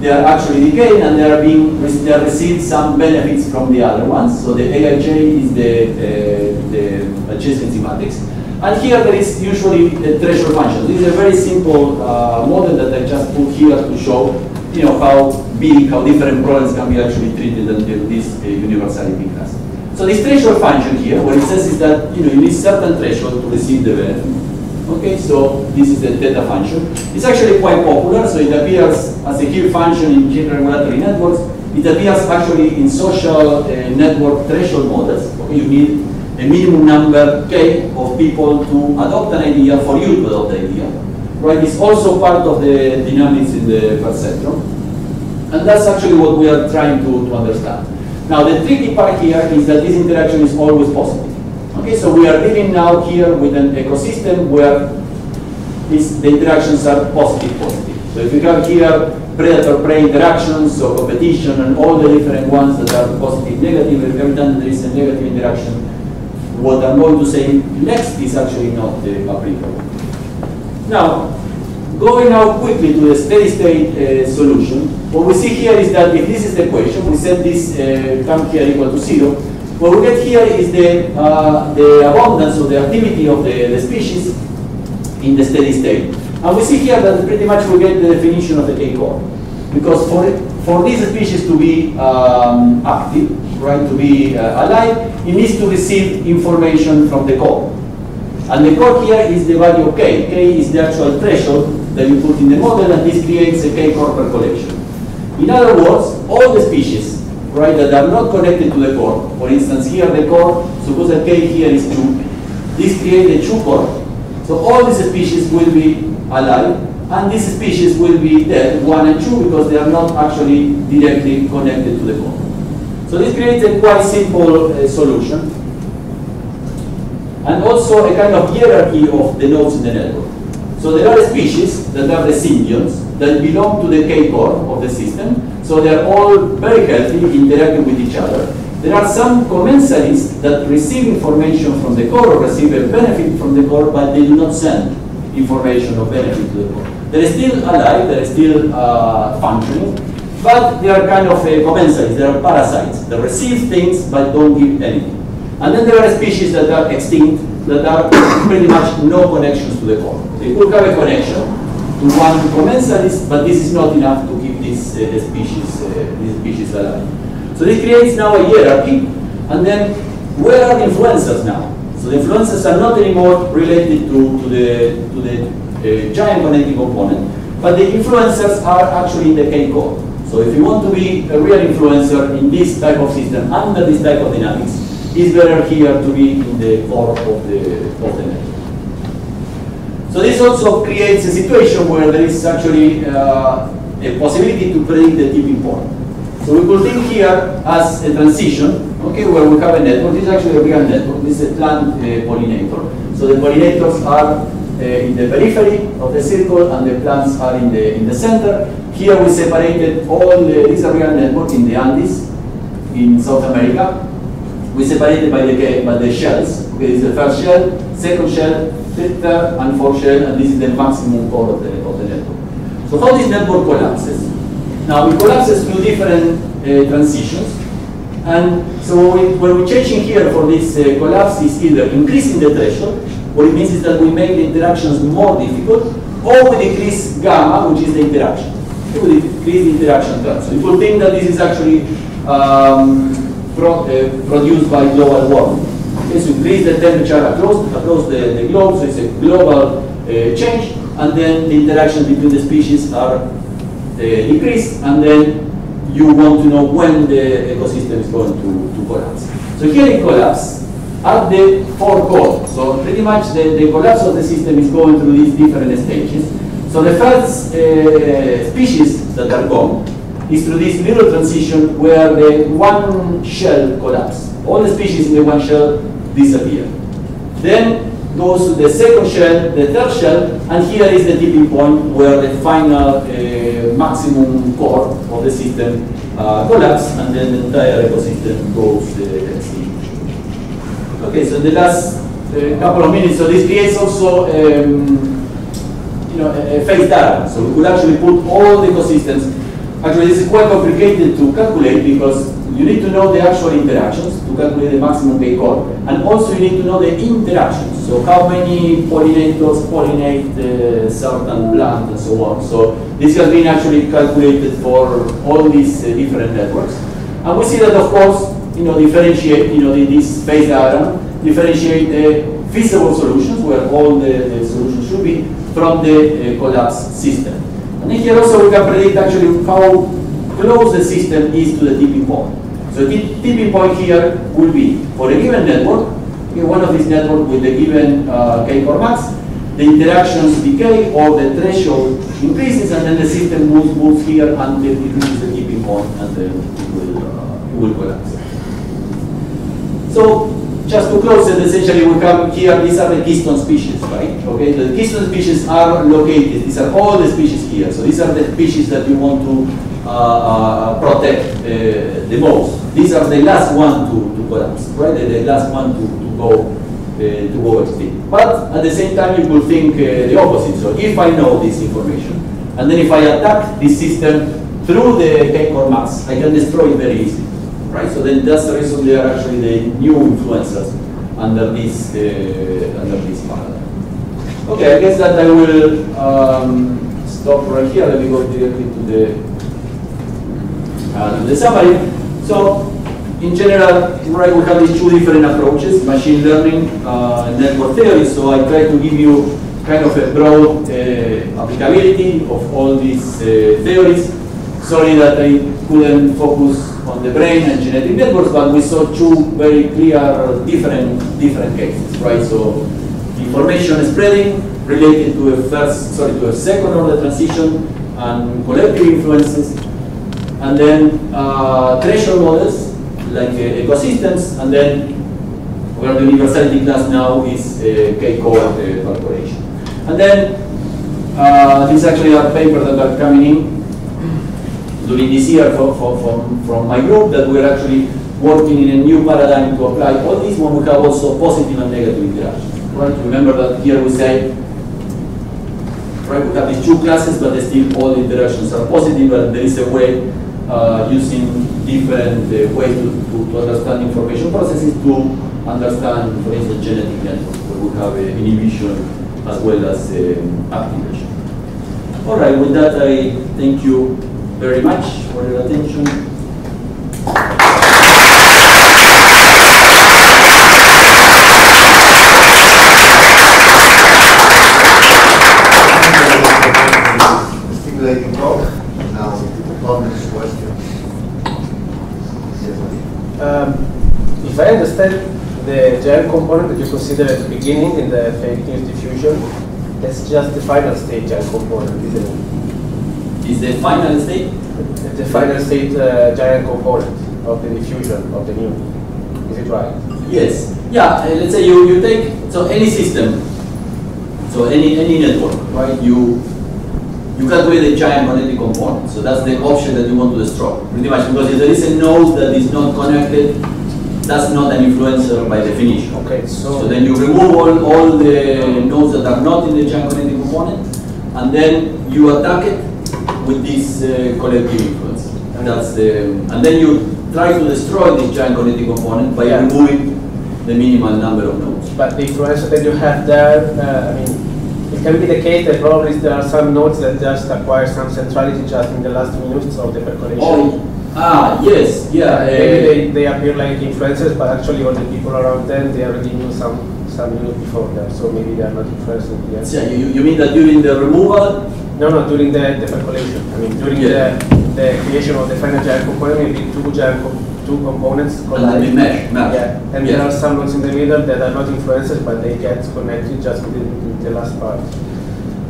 they are actually decaying and they are being, they are receiving some benefits from the other ones, so the A I J is the, uh, the adjacency matrix, and here there is usually a threshold function. This is a very simple uh, model that I just put here to show you know, how big, how different problems can be actually treated until this uh, universality class. So this threshold function here, what it says is that you know you need certain threshold to receive the benefit. Okay, so this is the theta function. It's actually quite popular, so it appears as a key function in general regulatory networks. It appears actually in social uh, network threshold models. Okay, you need a minimum number K of people to adopt an idea for you to adopt the idea. Right, it's also part of the dynamics in the first spectrum. And that's actually what we are trying to, to understand. Now the tricky part here is that this interaction is always positive. Okay, so we are dealing now here with an ecosystem where this, the interactions are positive, positive. So if you have here predator-prey interactions or competition and all the different ones that are positive, negative, every time there is a negative interaction, what I'm going to say next is actually not uh, applicable. Now, going now quickly to the steady-state uh, solution, what we see here is that if this is the equation, we set this uh, term here equal to zero. What we get here is the, uh, the abundance or the activity of the, the species in the steady state. And we see here that pretty much we get the definition of the K-core. Because for, for this species to be um, active, right, to be uh, alive, it needs to receive information from the core. And the core here is the value of K. K is the actual threshold that you put in the model, and this creates a K-core percolation. In other words, all the species, right, that are not connected to the core, for instance, here the core, suppose that K here is two, this creates a two core. So all these species will be alive, and these species will be dead, one and two, because they are not actually directly connected to the core. So this creates a quite simple uh, solution. And also a kind of hierarchy of the nodes in the network. So there are species that are the symbionts that belong to the K-core of the system. So they are all very healthy, interacting with each other. There are some commensalists that receive information from the core or receive a benefit from the core, but they do not send information or benefit to the core. They are still alive, they are still uh, functioning, but they are kind of uh, commensalists, they are parasites. They receive things but don't give anything. And then there are species that are extinct, that are pretty much no connections to the core. They could have a connection, to one commensalists, but this is not enough to keep this uh, species uh, this species alive. So this creates now a hierarchy, and then where are the influencers now? So the influencers are not anymore related to, to the to the uh, giant genetic component, but the influencers are actually in the K-code. So if you want to be a real influencer in this type of system, under this type of dynamics, it's better here to be in the core of the, of the network. So this also creates a situation where there is actually uh, a possibility to predict the tipping point. So we could think here as a transition, okay, where we have a network. This is actually a real network. This is a plant uh, pollinator. So the pollinators are uh, in the periphery of the circle, and the plants are in the, in the center. Here we separated all the, these are real networks in the Andes, in South America. We separated by the, by the shells. Okay, this is the first shell, second shell, third, and fourth shell, and this is the maximum core of the, of the network. So how this network collapses? Now it collapses through different uh, transitions. And so it, when we change in here for this uh, collapse is either increasing the threshold, what it means is that we make the interactions more difficult, or we decrease gamma, which is the interaction. We decrease interaction terms. So you could think that this is actually um, pro, uh, produced by global warming. Okay, so increase the temperature across, across the, the globe, so it's a global uh, change, and then the interaction between the species are uh, decreased, and then you want to know when the ecosystem is going to, to collapse. So here it collapses at the four core. So pretty much the, the collapse of the system is going through these different stages. So the first uh, species that are gone is through this little transition where the one shell collapses. All the species in the one shell disappear. Then goes to the second shell, the third shell, and here is the tipping point where the final uh, maximum core of the system uh, collapses, and then the entire ecosystem goes uh, extinct. Okay, so in the last uh, couple of minutes, so this creates also um, Know, a, a phase diagram. So we could actually put all the ecosystems. Actually, this is quite complicated to calculate because you need to know the actual interactions to calculate the maximum K-core, and also you need to know the interactions. So how many pollinators pollinate uh, certain plant and so on. So this has been actually calculated for all these uh, different networks, and we see that, of course, you know, differentiate. You know, this phase diagram differentiate the feasible solutions where all the, the solutions should be from the uh, collapse system. And then here also we can predict actually how close the system is to the tipping point. So the tipping point here will be for a given network, okay, one of these networks with a given uh, K-core max, the interactions decay or the threshold increases, and then the system moves, moves here until it reaches the tipping point, and then it will, uh, it will collapse. So just to close it, essentially we come here, these are the keystone species, right? Okay, the keystone species are located, these are all the species here. So these are the species that you want to uh, uh, protect uh, the most. These are the last one to, to collapse, right? The, the last one to, to go uh, to go extinct. But at the same time you could think uh, the opposite. So if I know this information, and then if I attack this system through the K-core mass, I can destroy it very easily. Right, so then that's the reason they are actually the new influencers under this uh, under this paradigm. Okay, I guess that I will um, stop right here. Let me go directly to the uh, to the summary. So, in general, right, we have these two different approaches: machine learning uh, and network theory. So I try to give you kind of a broad uh, applicability of all these uh, theories. Sorry that I couldn't focus on the brain and genetic networks, but we saw two very clear different different cases, right? So information spreading related to a first, sorry, to a second order transition and collective influences, and then uh, threshold models like uh, ecosystems, and then where the universality class now is uh, K-core uh, corporation. And then uh, these actually are papers that are coming in during this year from, from, from my group, that we're actually working in a new paradigm to apply all these when we have also positive and negative interactions. Right? Remember that here we say, right, we have these two classes, but still all interactions are positive, and there is a way uh, using different uh, ways to, to, to understand information processes to understand, for instance, genetic networks, where we have uh, inhibition as well as uh, activation. All right, with that, I thank you very much for your attention. Stimulating talk. Now, public questions. Um, if I understand, the giant component that you consider at the beginning in the fake news diffusion, that's just the final state giant component, isn't it? Is the final state? The final state uh, giant component of the diffusion of the news. Is it right? Yes. Yeah. Uh, let's say you you take so any system, so any any network, right? You you can't create a giant magnetic component. So that's the option that you want to destroy, pretty much, because if there is a node that is not connected, that's not an influencer by definition. Okay, so, so then you remove all, all the nodes that are not in the giant magnetic component, and then you attack it with this uh, collective influence. And that's the, and then you try to destroy this giant magnetic component by yeah. removing the minimal number of nodes. But the influencer that you have there, uh, I mean, it can be the case that probably there are some nodes that just acquire some centrality just in the last minutes of the percolation. Oh. Ah, yes, yeah. Maybe uh, they, they appear like influencers, but actually all the people around them, they already knew some some news before them, so maybe they are not influencers yet. So you, you mean that during the removal? No, no, during the, the percolation. I mean, during yeah. the, the creation of the final giant component, maybe two giant co two components collide. And mesh, mesh. Yeah, and yeah. there are some ones in the middle that are not influencers, but they get connected just with the, the last part.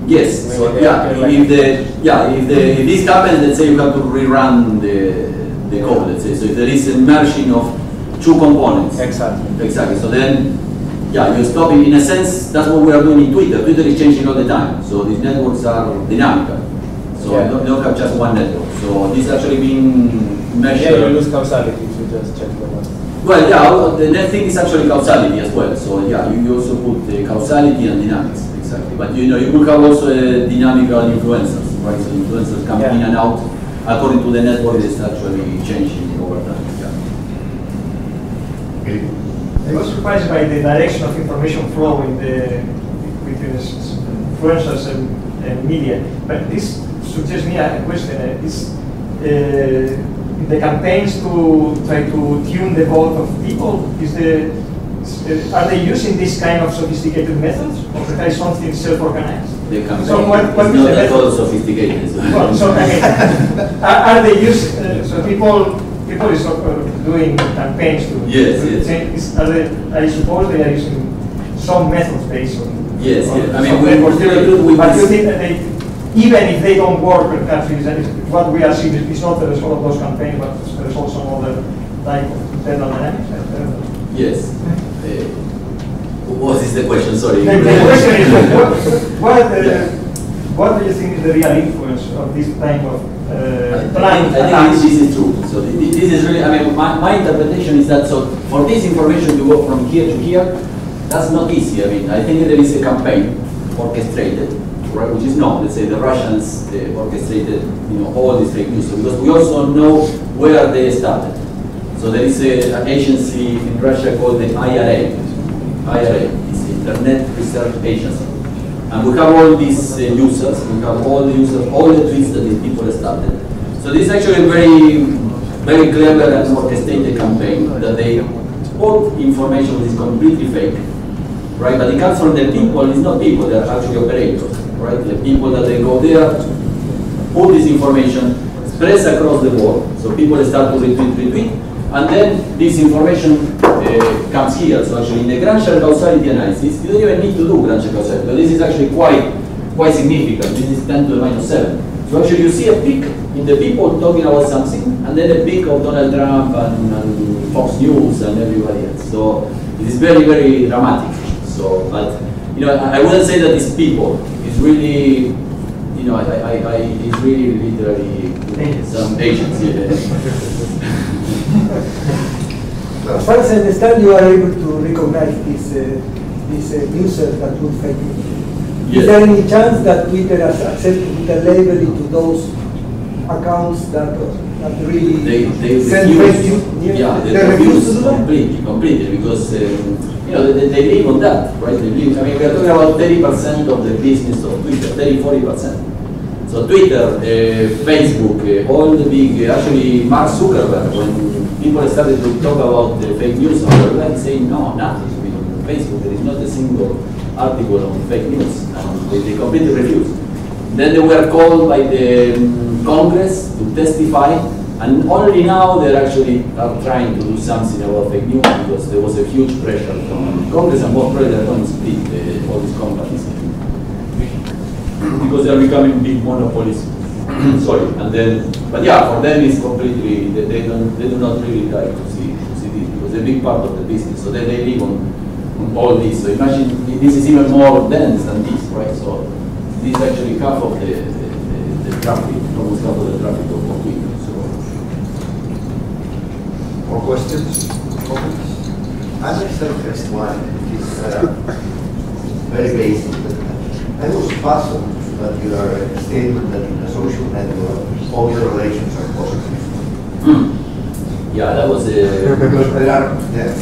Yes. So, yeah. If like the yeah, if the if this happens, let's say you have to rerun the the code. Let's say so if there is a merging of two components. Exactly. Exactly. So then, yeah, you're stopping. In a sense, that's what we are doing in Twitter. Twitter is changing all the time. So these networks are dynamic. So yeah. you don't, don't have just one network. So this actually being measured. Yeah, you lose causality if you just check the one. Well, yeah. The next thing is actually causality as well. So yeah, you, you also put the causality and dynamics. Exactly. But you know, you could have also a dynamical influencers, right? So influencers come yeah. in and out according to the network is actually changing over time. Yeah. I was surprised by the direction of information flow in the between influencers and, and media. But this suggests me a question: is uh, in the campaigns to try to tune the vote of people? Is the Uh, are they using this kind of sophisticated methods, or try something self-organized? So what, what is not the method? All sophisticated. So well, so, I mean, are, are they using? Uh, so people, people is doing campaigns to. Yes, to yes. Change. Is, are they, I suppose they are using some methods based on. Yes, on yes. I mean, we we but you think that they, even if they don't work with countries, that is what we are seeing is not the result of those campaigns, but the result of some other type of internal dynamics. Yes. Uh, what is the question? Sorry. The, the question is what, what, uh, yeah. what do you think is the real influence of this type of uh, blind I, I think this is true. So this is really, I mean, my, my interpretation is that so for this information to go from here to here, that's not easy. I mean, I think there is a campaign orchestrated, right? Which is not, let's say the Russians uh, orchestrated, you know, all these fake news. So because we also know where they started. So there is a, an agency in Russia called the I R A. I R A is Internet Research Agency. And we have all these uh, users, we have all the users, all the tweets that these people started. So this is actually a very, very clever and orchestrated campaign that they all information is completely fake, right? But it comes from the people, it's not people, they are actually operators, right? The people that they go there, put this information, spreads across the world. So people start to retweet, retweet. And then this information uh, comes here. So actually, in the Granovetter causality analysis, you don't even need to do Granovetter causality. But this is actually quite, quite significant. This is ten to the minus seven. So actually, you see a peak in the people talking about something, and then a peak of Donald Trump and, and Fox News and everybody else. So it is very, very dramatic. So, but you know, I wouldn't say that it's people. It's really, you know, I, I, I it's really literally some agency. As far as I understand, you are able to recognize these uh, these uh, users that would fake news. Yes. Is there any chance that Twitter has accepted the labeling to those accounts that uh, that really they, they send fake news? Yeah, they, they refuse to completely, completely, because uh, you know they, they live on that, right? They live. I mean, we are talking about thirty percent of the business of Twitter, thirty, forty percent. So Twitter, uh, Facebook, uh, all the big, uh, actually Mark Zuckerberg, when people started to talk about the fake news on their website, saying no, nothing. I mean, on Facebook there is not a single article on fake news. Um, they, they completely refused. Then they were called by the um, Congress to testify, and only now they're actually are trying to do something about fake news because there was a huge pressure from Congress and most probably they're going to split uh, all these companies. Because they are becoming big monopolies. Sorry, and then, but yeah, for them it's completely they, they don't they do not really like to see to see this because it's a big part of the business. So then they live on, on all this. So imagine this is even more dense than this, right? So this is actually half of the the, the, the traffic, almost half of the traffic of Twitter. So more questions, comments? I like the first one. It's uh, very basic. I was puzzled that your statement that in a social network all the relations are positive. Mm. Yeah, that was a... because there are, yeah,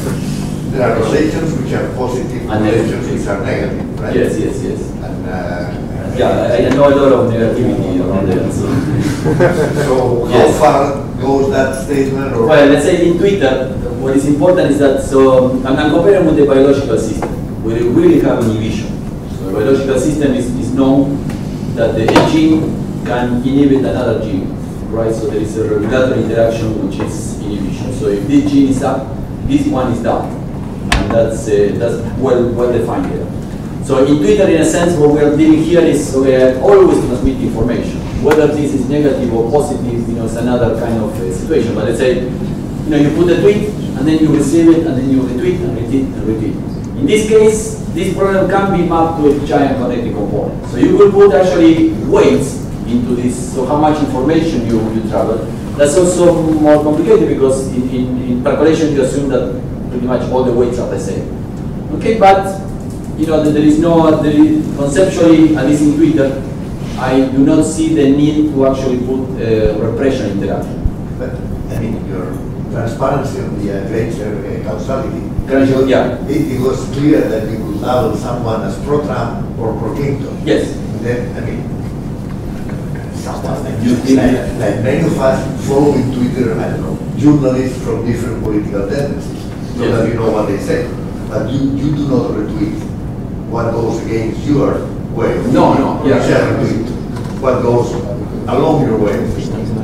there are relations which are positive and relations which are negative, right? Yes, yes, yes. And, uh, yeah, I know a lot of negativity around there. So, so yes. How far goes that statement? Or well, let's say in Twitter, what is important is that, so I'm comparing with the biological system, where you really have an inhibition. The biological system is, is known that the gene can inhibit another gene, right? So there is a regulatory interaction which is inhibition. So if this gene is up, this one is down, and that's uh, that's well well defined here. So in Twitter, in a sense, what we are doing here is we are always transmitting information, whether this is negative or positive. You know, it's another kind of uh, situation. But let's say, you know, you put a tweet and then you receive it and then you retweet and retweet and retweet. In this case, this problem can be mapped to a giant connected component. So you will put actually weights into this, so how much information you, you travel. That's also more complicated because in, in, in percolation you assume that pretty much all the weights are the same. Okay, but you know, there is no, there is, conceptually, at least in Twitter, I do not see the need to actually put uh, repression in there. But, I mean, your transparency of the adventure uh, causality. Because yeah. it, it was clear that you could label someone as pro-Trump or pro-Clinton. Yes. And then, I mean, someone like you, like, like many of us following Twitter, I don't know, journalists from different political tendencies, so yes. that you know what they say. But you, you do not retweet what goes against your way. No, no. You yeah. shall retweet what goes along your way.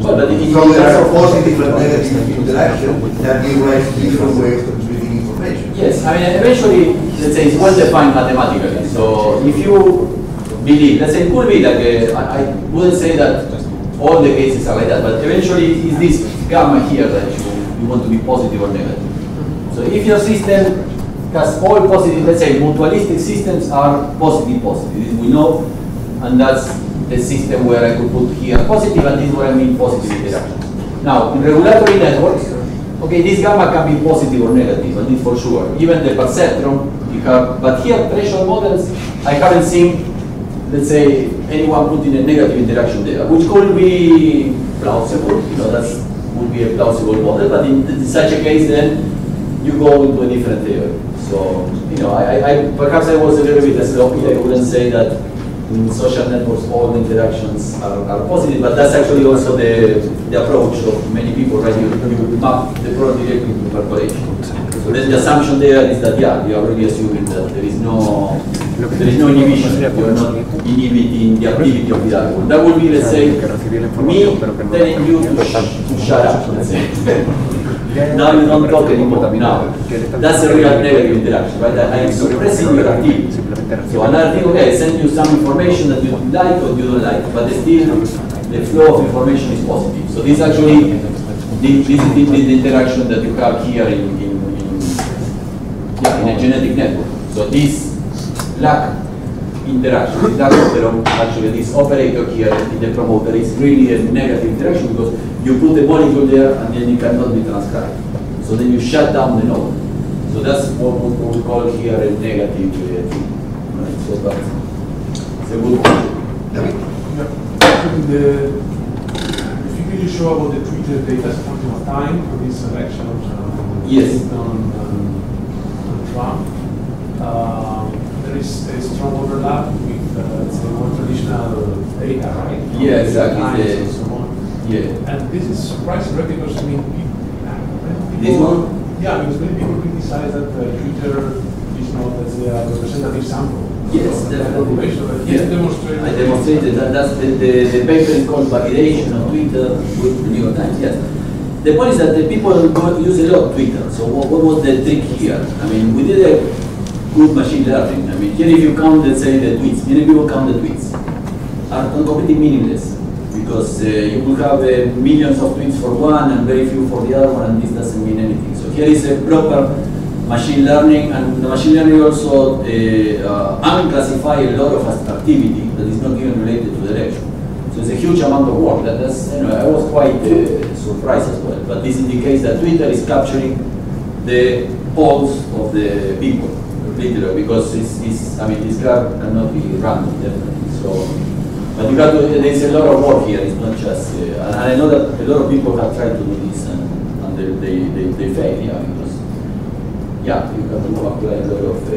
Well, but if so there are positive and negative interaction that give rise to different ways of treating information. Yes, I mean, eventually, let's say it's well defined mathematically. So if you believe, let's say it could be like, a, I, I wouldn't say that all the cases are like that, but eventually it's this gamma here that you, you want to be positive or negative. So if your system has all positive, let's say mutualistic systems are positive, positive, we know, and that's the system where I could put here positive, and this is what I mean positive interaction. Now, in regulatory networks, okay, this gamma can be positive or negative, and this for sure. Even the perceptron, you have, but here threshold models, I haven't seen, let's say, anyone putting a negative interaction there, which could be plausible, you know, that would be a plausible model, but in, in such a case, then you go into a different theory. So, you know, I, I perhaps I was a little bit sloppy, I wouldn't say that. In social networks, all interactions are, are positive, but that's actually also the, the approach of many people, right? You, you map the problem directly to percolation. So then the assumption there is that, yeah, we are already assuming that there is no, there is no inhibition, you are not inhibiting the activity of the algorithm. That would be, let's say, me telling you to, sh to shut up, let's say. Now you don't talk anymore, now. That's a real negative interaction, right? I am suppressing your activity. So another thing, okay, I send you some information that you like or you don't like, but still the flow of information is positive. So this actually, this is the interaction that you have here in, in, in, yeah, in a genetic network. So this lack interaction, this lack of actually this operator here in the promoter is really a negative interaction because you put the molecule there and then it cannot be transcribed. So then you shut down the node. So that's what we call here a negative thing. Right, so that's it's a good one. Yeah. The, if you could show about the Twitter data point of time for this election of uh, yes. on, um, on Trump, uh, there is a strong overlap with uh, more traditional data, right? Yeah, exactly. The, and so on. Yeah. And this is surprising, right? Because I mean, people, this one. Yeah, because many people criticize that uh, Twitter is not, let's say, a representative sample. Yes, the, the, yeah. demonstrated I demonstrated that. That's the, the, the paper is called validation of Twitter with the New York Times. Yes. The point is that the people use a lot of Twitter. So what, what was the trick here? I mean, we did a good machine learning. I mean, here if you count, let's say, the tweets, many people count the tweets, are completely meaningless because uh, you will have uh, millions of tweets for one and very few for the other one, and this doesn't mean anything. So here is a proper machine learning, and the machine learning also uh, uh, unclassifies a lot of activity that is not even related to the election. So it's a huge amount of work. That that's, you know, I was quite uh, surprised as well. But this indicates that Twitter is capturing the pulse of the people, literally, because it's, it's I mean, this graph cannot be random, definitely. So, but you got to, there's a lot of work here. It's not just, uh, and I know that a lot of people have tried to do this and, and they, they, they, they fail, yeah, because, yeah, you have to apply a lot of, uh,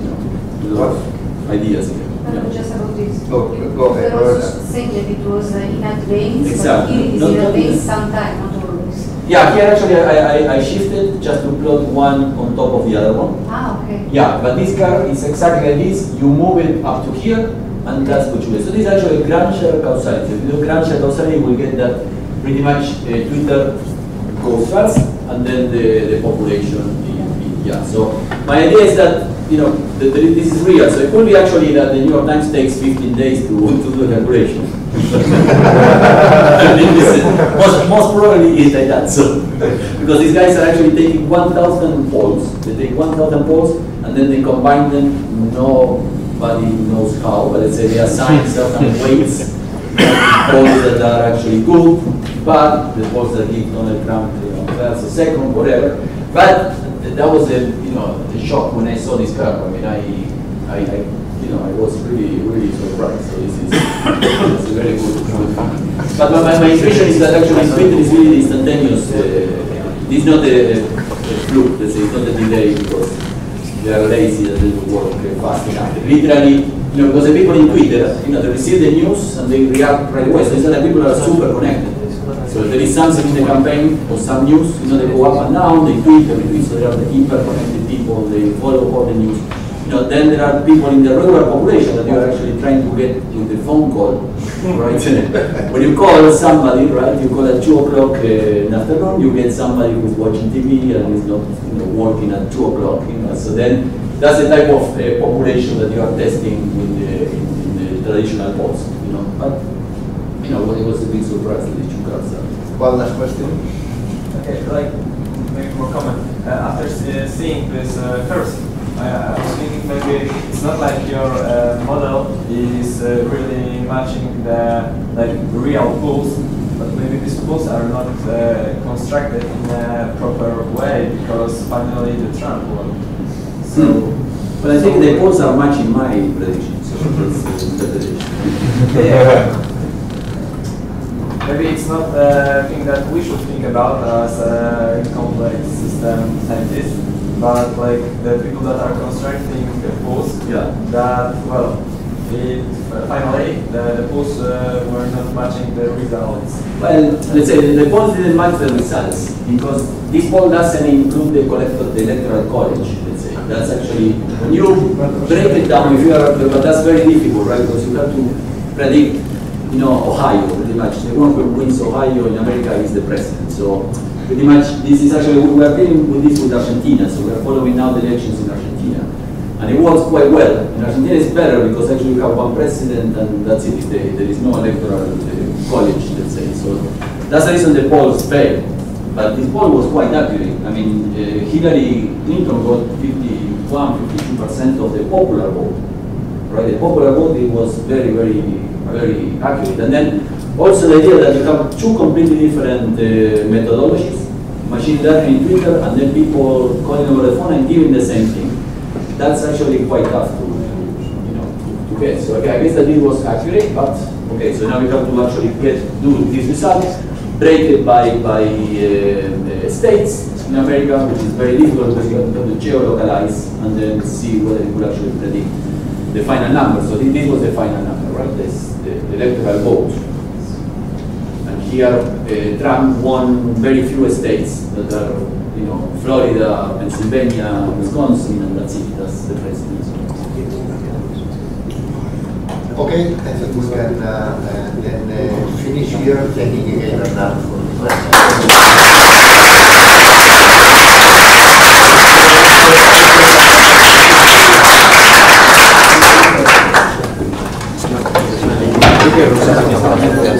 you know, a lot of ideas here. No, yeah. Just about this. Oh, go ahead. You were also saying that it was uh, in advance, exactly. But here it is in advance sometimes, not always. Yeah, here actually I, I, I shifted just to plot one on top of the other one. Ah, okay. Yeah, but this curve is exactly like this. You move it up to here, and that's what you get. So this is actually Granovetter causality. If you do Granovetter causality, you will get that pretty much uh, Twitter goes first, and then the, the population. The, yeah, so my idea is that, you know, the, the, this is real. So it could be actually that the New York Times takes fifteen days to, to do a calculation. I mean, this is, most, most probably is like that. So, because these guys are actually taking one thousand polls. They take one thousand polls and then they combine them. Nobody knows how, but let's say they assign certain weights of polls that are actually good, but the polls that give Donald Trump, you know, first or second, whatever. But that was a, you know, a shock when I saw this curve. I mean, I, I, I, you know, I was really, really surprised. So this is it's a very good, good fact. But my, my impression is that actually Twitter is really instantaneous. Uh, it's not a, a fluke. Let's say it's not a delay because they are lazy and they don't work fast enough. Literally, you know, because the people in Twitter, you know, they receive the news and they react right away. So it's not that people are super connected. So there is something in the campaign or some news, you know, they go up and down, they tweet every week, so there are the hyper-connected people, they follow all the news. You know, then there are people in the regular population that you are actually trying to get with the phone call, right? When you call somebody, right, you call at two o'clock uh, in the afternoon, you get somebody who's watching T V and is not, you know, working at two o'clock, you know, so then that's the type of uh, population that you are testing in the, in, in the traditional polls, you know. But, you know, it was a big surprise that you got some. One last question. Okay, like, maybe more comment. Uh, after uh, seeing this uh, curves, I, I was thinking maybe it's not like your uh, model is uh, really matching the like real pools, but maybe these pools are not uh, constructed in a proper way because finally the Trump won. So, hmm. But I think the pools are matching my prediction. So that's the prediction. Yeah. Maybe it's not a thing that we should think about as a complex system like this, but like the people that are constructing the pools, yeah. That, well, it, finally the, the pools uh, were not matching the results. Well, let's say the polls didn't match the results, because this poll doesn't include the collector, the electoral college, let's say. That's actually, when you break it down, if you are, but that's very difficult, right, because you have to predict. You know, Ohio, pretty much. The one who wins Ohio in America is the president. So, pretty much, this is actually, we are dealing with this with Argentina. So, we are following now the elections in Argentina. And it works quite well. In Argentina, it's better because actually we have one president and that's it. There is no electoral college, let's say. So, that's the reason the polls failed. But this poll was quite accurate. I mean, uh, Hillary Clinton got fifty-one, fifty-two percent of the popular vote. Right? The popular vote, it was very, very. very accurate. And then also the idea that you have two completely different uh, methodologies, machine learning in Twitter, and then people calling over the phone and giving the same thing. That's actually quite tough to, you know, to, to get. So okay, I guess that it was accurate, but okay, so now we have to actually get do these results, break it by, by uh, uh, states in America, which is very difficult because you have to geolocalize and then see whether you could actually predict. the final number. So this was the final number, right? This, the, the electoral vote. And here, uh, Trump won very few states that are, you know, Florida, Pennsylvania, Wisconsin, and that's it. That's the president. Okay, I think we can uh, uh, then uh, finish here. Thanking again Hernan for